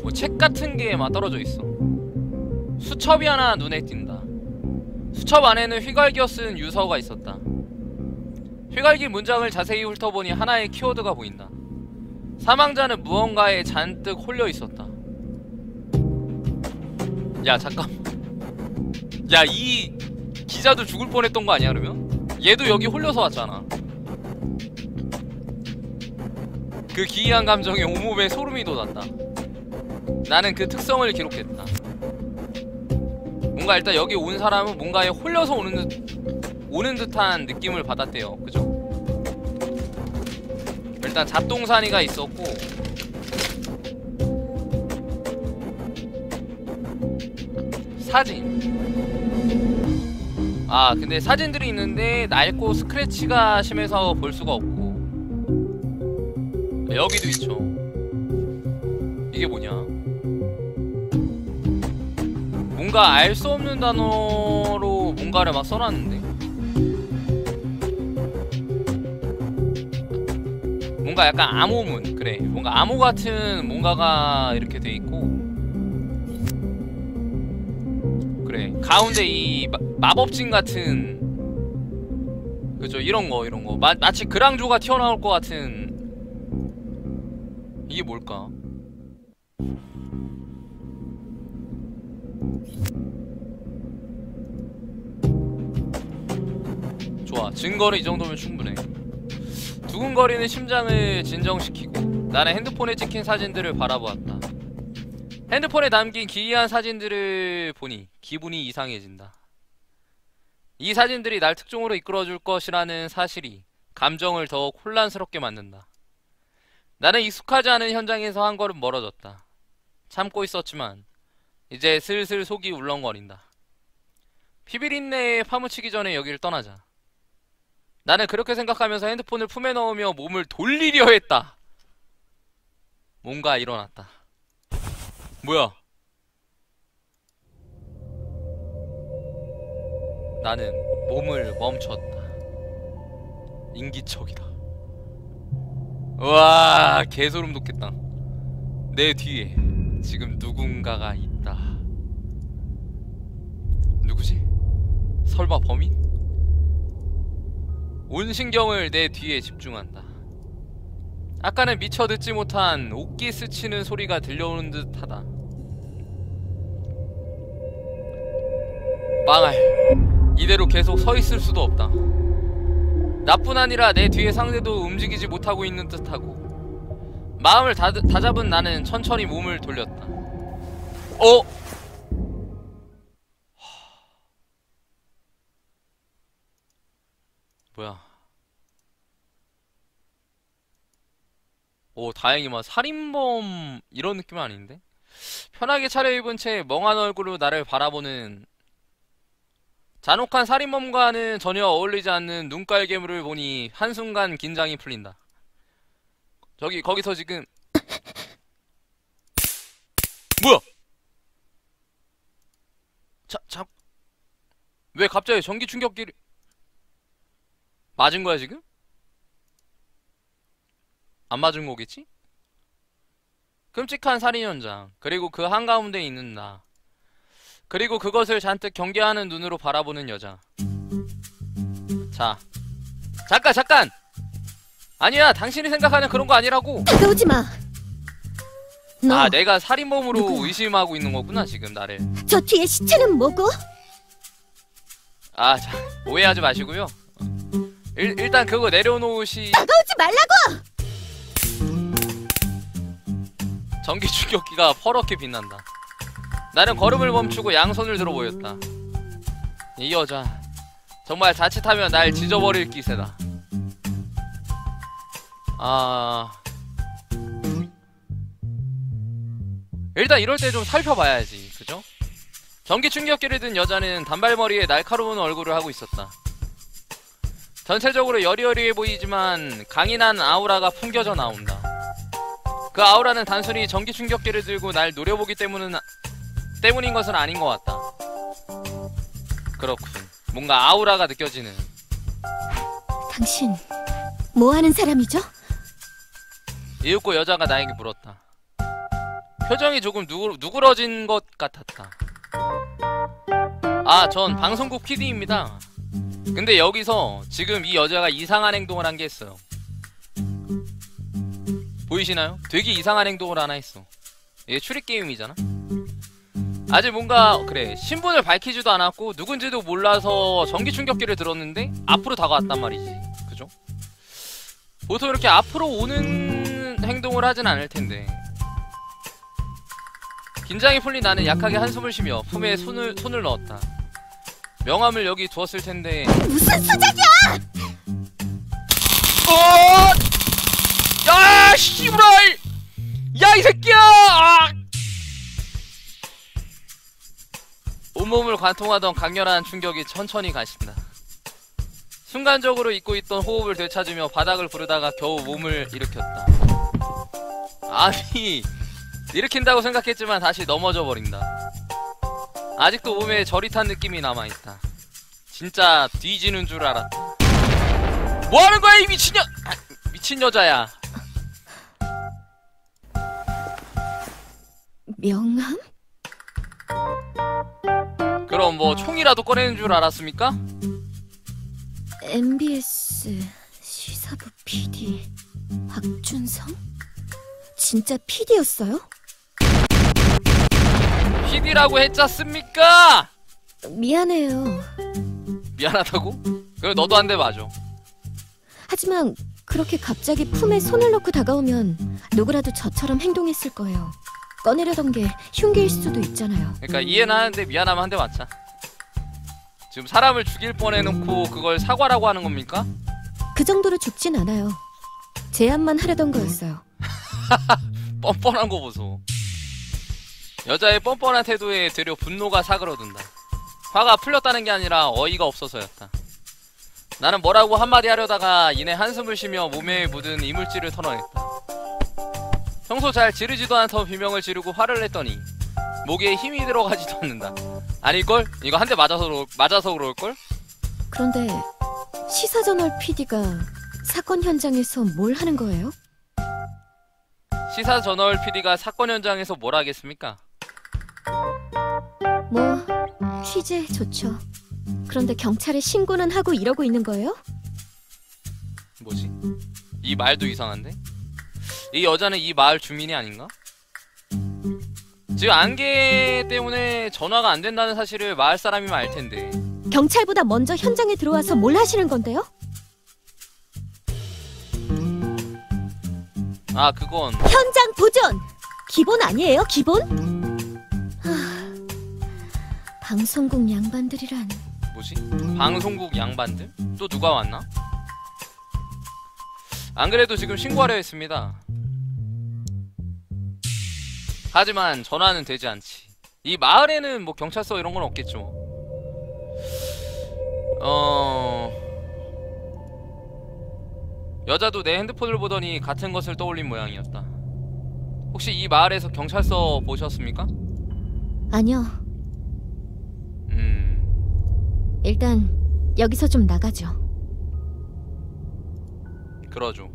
뭐 책 같은 게 막 떨어져 있어. 수첩이 하나 눈에 띈다. 수첩 안에는 휘갈겨 쓴 유서가 있었다. 휘갈기 문장을 자세히 훑어보니 하나의 키워드가 보인다. 사망자는 무언가에 잔뜩 홀려 있었다. 야, 잠깐만. 야, 이 기자도 죽을 뻔했던 거 아니야 그러면? 얘도 여기 홀려서 왔잖아. 그 기이한 감정에 온몸에 소름이 돋았다. 나는 그 특성을 기록했다. 뭔가 일단 여기 온 사람은 뭔가에 홀려서 오는, 듯, 오는 듯한 느낌을 받았대요. 그죠? 일단 잡동사니가 있었고, 사진. 아 근데 사진들이 있는데 낡고 스크래치가 심해서 볼 수가 없고. 여기도 있죠. 이게 뭐냐. 뭔가 알 수 없는 단어로 뭔가를 막 써놨는데 뭔가 약간 암호문, 그래 뭔가 암호 같은 뭔가가 이렇게 돼 있고, 그래 가운데 이 마, 마법진 같은, 그죠, 이런 거 이런 거 마, 마치 그랑조가 튀어나올 것 같은. 이게 뭘까? 좋아, 증거는 이 정도면 충분해. 두근거리는 심장을 진정시키고 나는 핸드폰에 찍힌 사진들을 바라보았다. 핸드폰에 담긴 기이한 사진들을 보니 기분이 이상해진다. 이 사진들이 날 특종으로 이끌어줄 것이라는 사실이 감정을 더욱 혼란스럽게 만든다. 나는 익숙하지 않은 현장에서 한 걸음 멀어졌다. 참고 있었지만 이제 슬슬 속이 울렁거린다. 피비린내에 파묻히기 전에 여기를 떠나자. 나는 그렇게 생각하면서 핸드폰을 품에 넣으며 몸을 돌리려 했다. 뭔가 일어났다. 뭐야? 나는 몸을 멈췄다. 인기척이다. 우와, 개소름 돋겠다. 내 뒤에 지금 누군가가 있다. 누구지? 설마 범인? 온 신경을 내 뒤에 집중한다. 아까는 미처 듣지 못한 옷깃 스치는 소리가 들려오는 듯하다. 망할. 이대로 계속 서있을 수도 없다. 나뿐 아니라 내 뒤에 상대도 움직이지 못하고 있는 듯하고. 마음을 다, 다잡은 나는 천천히 몸을 돌렸다. 어? 뭐야? 오, 다행히 막 살인범 이런 느낌은 아닌데? 편하게 차려입은 채 멍한 얼굴로 나를 바라보는 잔혹한 살인범과는 전혀 어울리지 않는 눈깔괴물을 보니 한순간 긴장이 풀린다. 저기 거기서 지금 뭐야? 자, 자, 왜 갑자기 전기 충격기를 맞은 거야 지금? 안 맞은 거겠지? 끔찍한 살인 현장, 그리고 그 한가운데 있는 나, 그리고 그것을 잔뜩 경계하는 눈으로 바라보는 여자. 자, 잠깐 잠깐! 아니야, 당신이 생각하는 그런 거 아니라고! 싸우지 마! 너. 아, 내가 살인범으로 누구야? 의심하고 있는 거구나 지금 나를. 저 뒤에 시체는 뭐고? 아, 자, 오해하지 마시고요. 일, 일단 그거 내려놓으시... 다가오지 말라고! 전기 충격기가 퍼렇게 빛난다. 나는 걸음을 멈추고 양손을 들어 보였다. 이 여자 정말 자칫하면 날 지져버릴 기세다. 아... 일단 이럴 때 좀 살펴봐야지, 그죠? 전기 충격기를 든 여자는 단발머리에 날카로운 얼굴을 하고 있었다. 전체적으로 여리여리해 보이지만 강인한 아우라가 풍겨져 나온다. 그 아우라는 단순히 전기충격기를 들고 날 노려보기 때문은, 때문인 것은 아닌 것 같다. 그렇군. 뭔가 아우라가 느껴지는. 당신 뭐하는 사람이죠? 이윽고 여자가 나에게 물었다. 표정이 조금 누구, 누그러진 것 같았다. 아, 전 방송국 피디입니다. 근데 여기서 지금 이 여자가 이상한 행동을 한 게 있어요. 보이시나요? 되게 이상한 행동을 하나 했어. 이게 추리게임이잖아? 아직 뭔가, 그래, 신분을 밝히지도 않았고 누군지도 몰라서 전기충격기를 들었는데 앞으로 다가왔단 말이지, 그죠? 보통 이렇게 앞으로 오는 행동을 하진 않을 텐데. 긴장이 풀린 나는 약하게 한숨을 쉬며 품에 손을, 손을 넣었다. 명함을 여기 두었을 텐데. 무슨 수작이야! 어! 야, 씨부랄! 야, 이 새끼야! 아! 온몸을 관통하던 강렬한 충격이 천천히 가신다. 순간적으로 잊고 있던 호흡을 되찾으며 바닥을 구르다가 겨우 몸을 일으켰다. 아니, 일으킨다고 생각했지만 다시 넘어져 버린다. 아직도 몸에 저릿한 느낌이 남아있다. 진짜 뒤지는 줄 알았다. 뭐하는 거야 이 미친여... 미친 여자야. 명함? 그럼 뭐 총이라도 꺼내는 줄 알았습니까? 엠비에스 시사부 피디 박준성? 진짜 피디였어요? 피디라고 했잖습니까? 미안해요. 미안하다고? 그래 너도 한 대 맞아. 하지만 그렇게 갑자기 품에 손을 넣고 다가오면 누구라도 저처럼 행동했을 거예요. 꺼내려던 게 흉기일 수도 있잖아요. 그러니까 이해는 하는데 미안하면 한 대 맞자. 지금 사람을 죽일 뻔해놓고 그걸 사과라고 하는 겁니까? 그 정도로 죽진 않아요. 제안만 하려던 거였어요. 뻔뻔한 거 보소. 여자의 뻔뻔한 태도에 되려 분노가 사그러든다. 화가 풀렸다는 게 아니라 어이가 없어서였다. 나는 뭐라고 한마디 하려다가 이내 한숨을 쉬며 몸에 묻은 이물질을 털어냈다. 평소 잘 지르지도 않던 비명을 지르고 화를 냈더니 목에 힘이 들어가지도 않는다. 아닐걸? 이거 한 대 맞아서, 맞아서 그럴걸? 그런데 시사저널 피디가 사건 현장에서 뭘 하는 거예요? 시사저널 피디가 사건 현장에서 뭘 하겠습니까? 뭐 취재 좋죠. 그런데 경찰에 신고는 하고 이러고 있는 거예요? 뭐지? 이 말도 이상한데? 이 여자는 이 마을 주민이 아닌가? 지금 안개 때문에 전화가 안 된다는 사실을 마을 사람이면 알 텐데. 경찰보다 먼저 현장에 들어와서 뭘 하시는 건데요? 아, 그건 현장 보존! 기본 아니에요, 기본? 하... 방송국 양반들이란. 뭐지? 방송국 양반들? 또 누가 왔나? 안 그래도 지금 신고하려 했습니다. 하지만 전화는 되지 않지. 이 마을에는 뭐 경찰서 이런 건 없겠죠. 어... 여자도 내 핸드폰을 보더니 같은 것을 떠올린 모양이었다. 혹시 이 마을에서 경찰서 보셨습니까? 아니요. 음... 일단 여기서 좀 나가죠. 그러죠.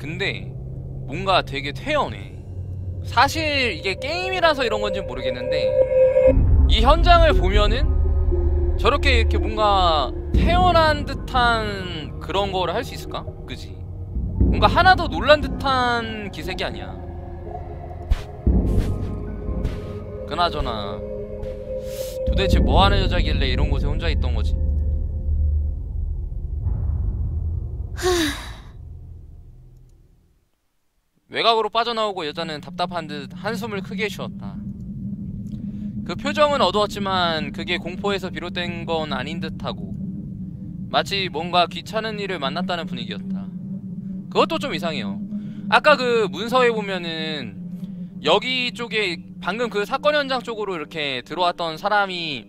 근데... 뭔가 되게 태연해. 사실 이게 게임이라서 이런 건지 모르겠는데 이 현장을 보면은 저렇게 이렇게 뭔가 태연한 듯한 그런 거를 할 수 있을까? 그지? 뭔가 하나도 놀란 듯한 기색이 아니야. 그나저나 도대체 뭐하는 여자길래 이런 곳에 혼자 있던 거지? 외곽으로 빠져나오고 여자는 답답한 듯 한숨을 크게 쉬었다. 그 표정은 어두웠지만 그게 공포에서 비롯된 건 아닌 듯하고 마치 뭔가 귀찮은 일을 만났다는 분위기였다. 그것도 좀 이상해요. 아까 그 문서에 보면은 여기 쪽에 방금 그 사건 현장 쪽으로 이렇게 들어왔던 사람이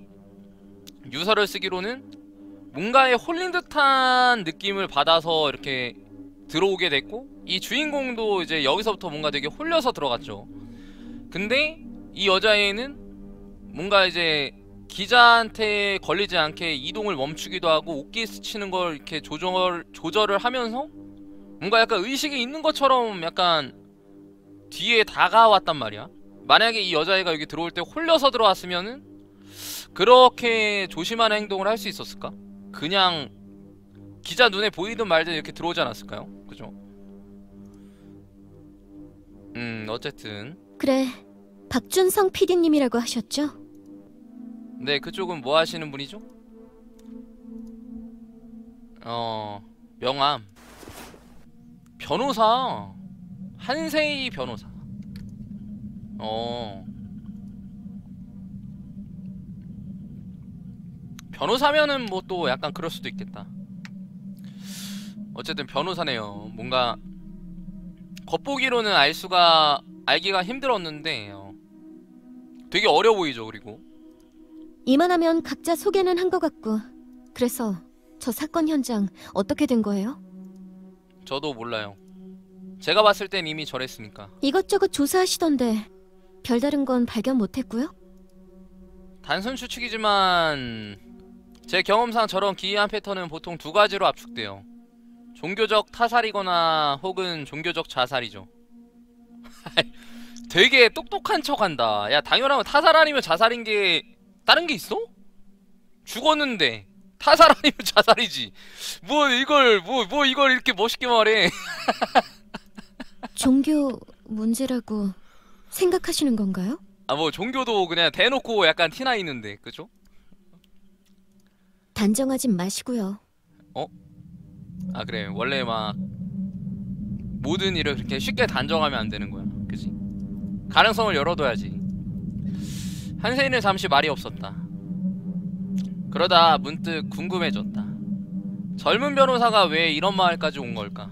유서를 쓰기로는 뭔가에 홀린 듯한 느낌을 받아서 이렇게 들어오게 됐고 이 주인공도 이제 여기서부터 뭔가 되게 홀려서 들어갔죠. 근데 이 여자애는 뭔가 이제 기자한테 걸리지 않게 이동을 멈추기도 하고 옷깃 스치는 걸 이렇게 조절, 조절을 하면서 뭔가 약간 의식이 있는 것처럼 약간 뒤에 다가왔단 말이야. 만약에 이 여자애가 여기 들어올 때 홀려서 들어왔으면은 그렇게 조심하는 행동을 할 수 있었을까? 그냥 기자 눈에 보이든 말든 이렇게 들어오지 않았을까요? 그죠? 음, 어쨌든 그래, 박준성 피디님이라고 하셨죠? 네, 그쪽은 뭐 하시는 분이죠? 어... 명함 변호사 한세희 변호사. 어... 변호사면은 뭐 또 약간 그럴 수도 있겠다. 어쨌든 변호사네요. 뭔가 겉보기로는 알 수가 알기가 힘들었는데 어, 되게 어려 보이죠. 그리고 이만하면 각자 소개는 한 것 같고. 그래서 저 사건 현장 어떻게 된 거예요? 저도 몰라요. 제가 봤을 땐 이미 저랬으니까. 이것저것 조사하시던데 별다른 건 발견 못했고요? 단순 추측이지만 제 경험상 저런 기이한 패턴은 보통 두 가지로 압축돼요. 종교적 타살이거나 혹은 종교적 자살이죠. 되게 똑똑한 척한다. 야, 당연하면 타살 아니면 자살인 게 다른 게 있어? 죽었는데 타살 아니면 자살이지. 뭐 이걸 뭐 뭐 이걸 이렇게 멋있게 말해. 종교 문제라고 생각하시는 건가요? 아, 뭐 종교도 그냥 대놓고 약간 티나 있는데, 그죠? 단정하진 마시고요. 어? 아 그래, 원래 막 모든 일을 그렇게 쉽게 단정하면 안 되는 거야, 그지? 가능성을 열어둬야지. 한세희는 잠시 말이 없었다. 그러다 문득 궁금해졌다. 젊은 변호사가 왜 이런 마을까지 온 걸까?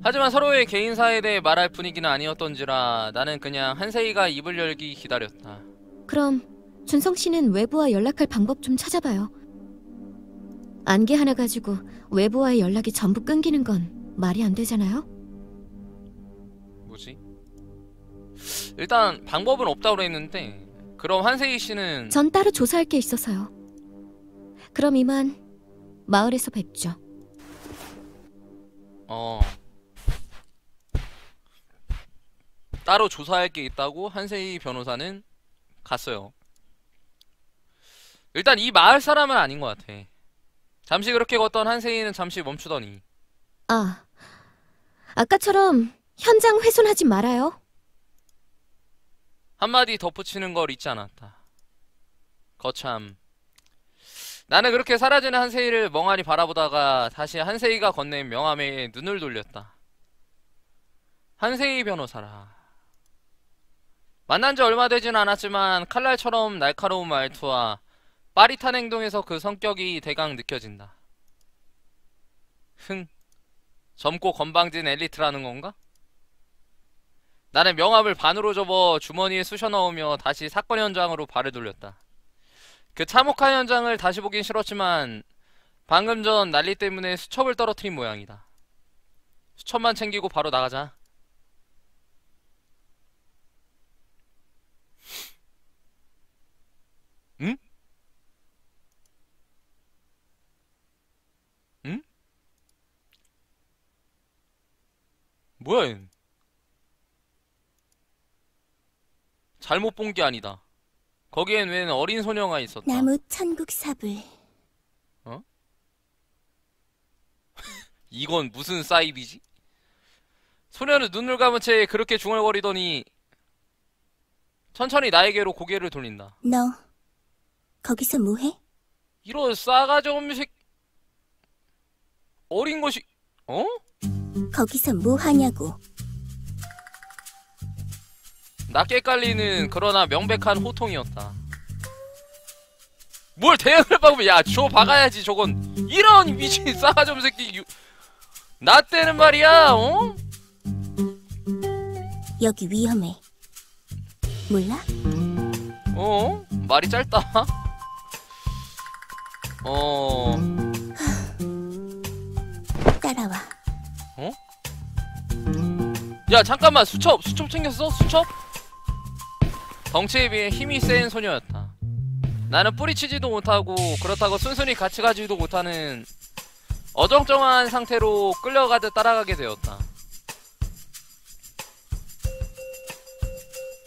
하지만 서로의 개인사에 대해 말할 분위기는 아니었던지라 나는 그냥 한세희가 입을 열기 기다렸다. 그럼 준성씨는 외부와 연락할 방법 좀 찾아봐요. 안개 하나 가지고 외부와의 연락이 전부 끊기는 건 말이 안 되잖아요? 뭐지? 일단 방법은 없다고 했는데. 그럼 한세희 씨는? 전 따로 조사할 게 있어서요. 그럼 이만 마을에서 뵙죠. 어... 따로 조사할 게 있다고 한세희 변호사는 갔어요. 일단 이 마을 사람은 아닌 것 같아. 잠시 그렇게 걷던 한세희는 잠시 멈추더니, 아, 아까처럼 현장 훼손하지 말아요. 한마디 덧붙이는 걸 잊지 않았다. 거참. 나는 그렇게 사라지는 한세희를 멍하니 바라보다가 다시 한세희가 건넨 명함에 눈을 돌렸다. 한세희 변호사라. 만난 지 얼마 되진 않았지만 칼날처럼 날카로운 말투와 빠릿한 행동에서 그 성격이 대강 느껴진다. 흥, 젊고 건방진 엘리트라는 건가? 나는 명함을 반으로 접어 주머니에 쑤셔 넣으며 다시 사건 현장으로 발을 돌렸다. 그 참혹한 현장을 다시 보긴 싫었지만 방금 전 난리 때문에 수첩을 떨어뜨린 모양이다. 수첩만 챙기고 바로 나가자. 응? 응? 뭐야, 얜? 잘못 본 게 아니다. 거기엔 웬 어린 소녀가 있었다. 나무 천국 사불. 어? 이건 무슨 사이비지? 소녀는 눈을 감은 채 그렇게 중얼거리더니 천천히 나에게로 고개를 돌린다. 너 거기서 뭐해? 이런 싸가지 없는 새끼. 어린 것이... 어? 거기서 뭐하냐고. 낮게 깔리는 그러나 명백한 호통이었다. 뭘 대응을 박으면, 야, 줘 박아야지 저건. 이런 미친 싸가지 없는 새끼. 나 때는 말이야, 어? 여기 위험해. 몰라? 어? 말이 짧다. 어... 따라와. 어? 야, 잠깐만. 수첩! 수첩 챙겼어? 수첩? 덩치에 비해 힘이 센 소녀였다. 나는 뿌리치지도 못하고 그렇다고 순순히 같이 가지도 못하는 어정쩡한 상태로 끌려가듯 따라가게 되었다.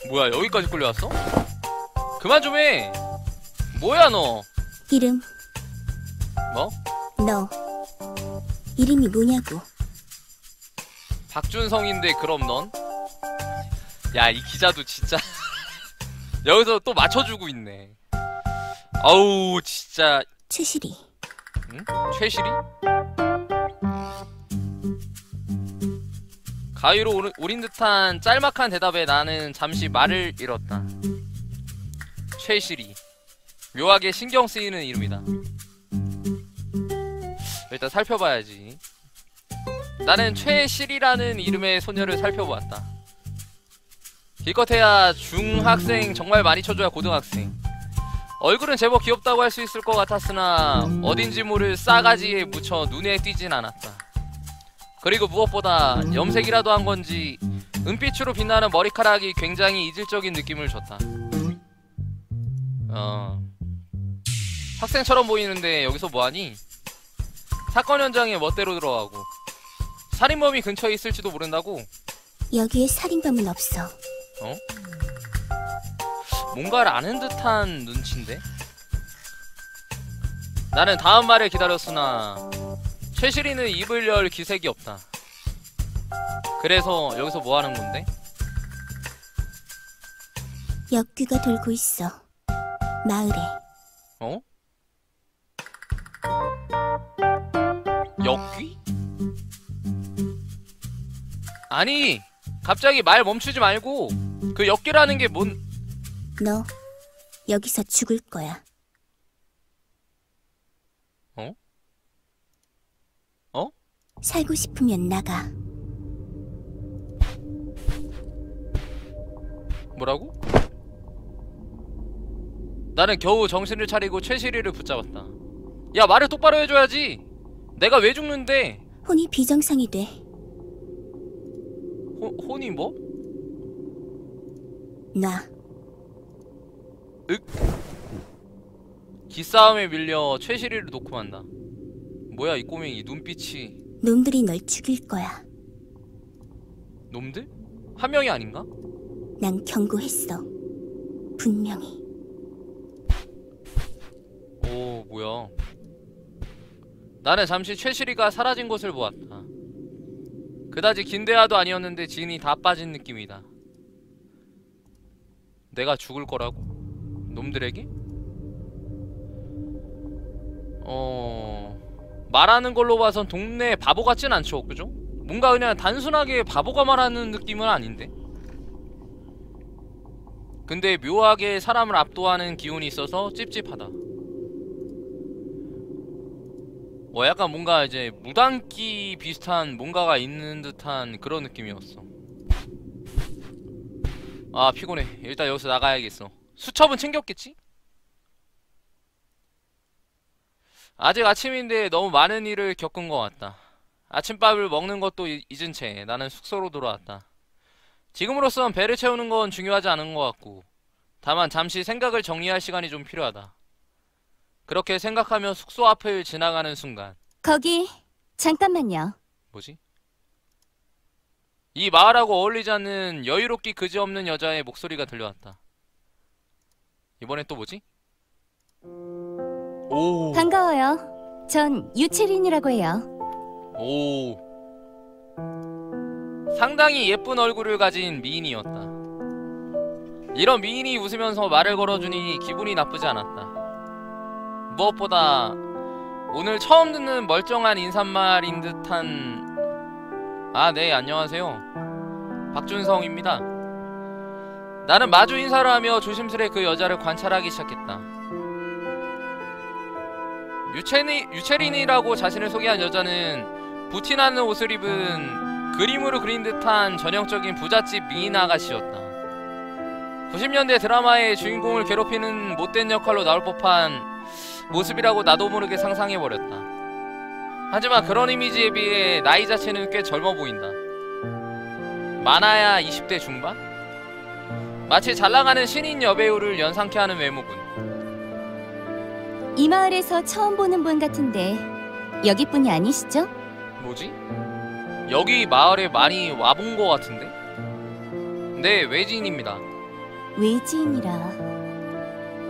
뭐야, 여기까지 끌려왔어? 그만 좀 해! 뭐야 너! 이름. 뭐? 너 이름이 뭐냐고. 박준성인데 그럼 넌? 야, 이 기자도 진짜. 여기서 또 맞춰주고 있네. 아우 진짜. 최시리. 응? 최시리? 가위로 오른, 오린 듯한 짤막한 대답에 나는 잠시 말을 잃었다. 최시리. 묘하게 신경 쓰이는 이름이다. 일단 살펴봐야지. 나는 최시리라는 이름의 소녀를 살펴보았다. 기껏해야 중학생, 정말 많이 쳐줘야 고등학생. 얼굴은 제법 귀엽다고 할 수 있을 것 같았으나 어딘지 모를 싸가지에 묻혀 눈에 띄진 않았다. 그리고 무엇보다 염색이라도 한 건지 은빛으로 빛나는 머리카락이 굉장히 이질적인 느낌을 줬다. 어... 학생처럼 보이는데 여기서 뭐하니? 사건 현장에 멋대로 들어가고 살인범이 근처에 있을지도 모른다고? 여기에 살인범은 없어. 어? 뭔가를 아는 듯한 눈치인데? 나는 다음 말을 기다렸으나 최시리는 입을 열 기색이 없다. 그래서 여기서 뭐하는 건데? 역귀가 돌고 있어. 마을에. 어? 역귀? 아니! 갑자기 말 멈추지 말고 그 역귀라는 게 뭔... 너 여기서 죽을 거야. 어? 어? 살고 싶으면 나가. 뭐라고? 나는 겨우 정신을 차리고 최시리를 붙잡았다. 야, 말을 똑바로 해줘야지. 내가 왜 죽는데? 혼이 비정상이 돼. 호, 혼이 뭐? 나. 윽. 기싸움에 밀려 최시리를 놓고 만다. 뭐야 이 꼬맹이 눈빛이. 놈들이 널 죽일 거야. 놈들? 한 명이 아닌가? 난 경고했어. 분명히. 오, 뭐야. 나는 잠시 최시리가 사라진 것을 보았다. 그다지 긴 대화도 아니었는데 진이 다 빠진 느낌이다. 내가 죽을 거라고? 놈들에게? 어... 말하는 걸로 봐선 동네 바보 같진 않죠, 그죠? 뭔가 그냥 단순하게 바보가 말하는 느낌은 아닌데? 근데 묘하게 사람을 압도하는 기운이 있어서 찝찝하다. 어, 약간 뭔가 이제 무당기 비슷한 뭔가가 있는 듯한 그런 느낌이었어. 아, 피곤해. 일단 여기서 나가야겠어. 수첩은 챙겼겠지? 아직 아침인데 너무 많은 일을 겪은 것 같다. 아침밥을 먹는 것도 잊은 채 나는 숙소로 돌아왔다. 지금으로선 배를 채우는 건 중요하지 않은 것 같고, 다만 잠시 생각을 정리할 시간이 좀 필요하다. 그렇게 생각하며 숙소 앞을 지나가는 순간, 거기 잠깐만요. 뭐지? 이 마을하고 어울리지 않는 여유롭기 그지없는 여자의 목소리가 들려왔다. 이번엔 또 뭐지? 오, 반가워요. 전 유채린이라고 해요. 오, 상당히 예쁜 얼굴을 가진 미인이었다. 이런 미인이 웃으면서 말을 걸어주니 기분이 나쁘지 않았다. 무엇보다 오늘 처음 듣는 멀쩡한 인사말인 듯한... 아, 네, 안녕하세요. 박준성입니다. 나는 마주 인사를 하며 조심스레 그 여자를 관찰하기 시작했다. 유채리, 유채린이라고 자신을 소개한 여자는 부티나는 옷을 입은 그림으로 그린 듯한 전형적인 부잣집 미인 아가씨였다. 구십 년대 드라마의 주인공을 괴롭히는 못된 역할로 나올 법한 모습이라고 나도 모르게 상상해버렸다. 하지만 그런 이미지에 비해 나이 자체는 꽤 젊어 보인다. 많아야 이십 대 중반? 마치 잘나가는 신인 여배우를 연상케 하는 외모군. 이 마을에서 처음 보는 분 같은데 여기뿐이 아니시죠? 뭐지? 여기 마을에 많이 와본 것 같은데? 네, 외지인입니다. 외지인이라...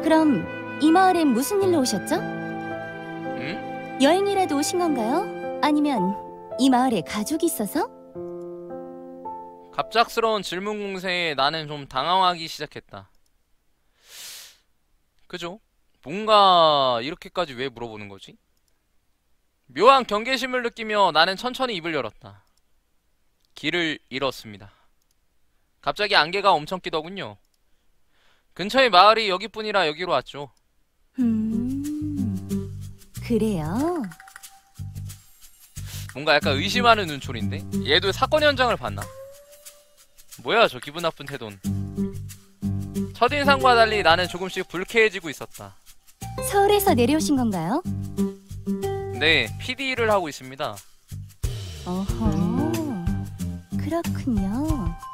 그럼... 이 마을엔 무슨 일로 오셨죠? 응? 여행이라도 오신 건가요? 아니면 이 마을에 가족이 있어서? 갑작스러운 질문 공세에 나는 좀 당황하기 시작했다. 그죠? 뭔가 이렇게까지 왜 물어보는 거지? 묘한 경계심을 느끼며 나는 천천히 입을 열었다. 길을 잃었습니다. 갑자기 안개가 엄청 끼더군요. 근처의 마을이 여기뿐이라 여기로 왔죠. 음... 그래요? 뭔가 약간 의심하는 눈초리인데? 얘도 사건 현장을 봤나? 뭐야 저 기분 나쁜 태돈. 첫인상과 달리 나는 조금씩 불쾌해지고 있었다. 서울에서 내려오신 건가요? 네, 피디를 하고 있습니다. 어허, 그렇군요.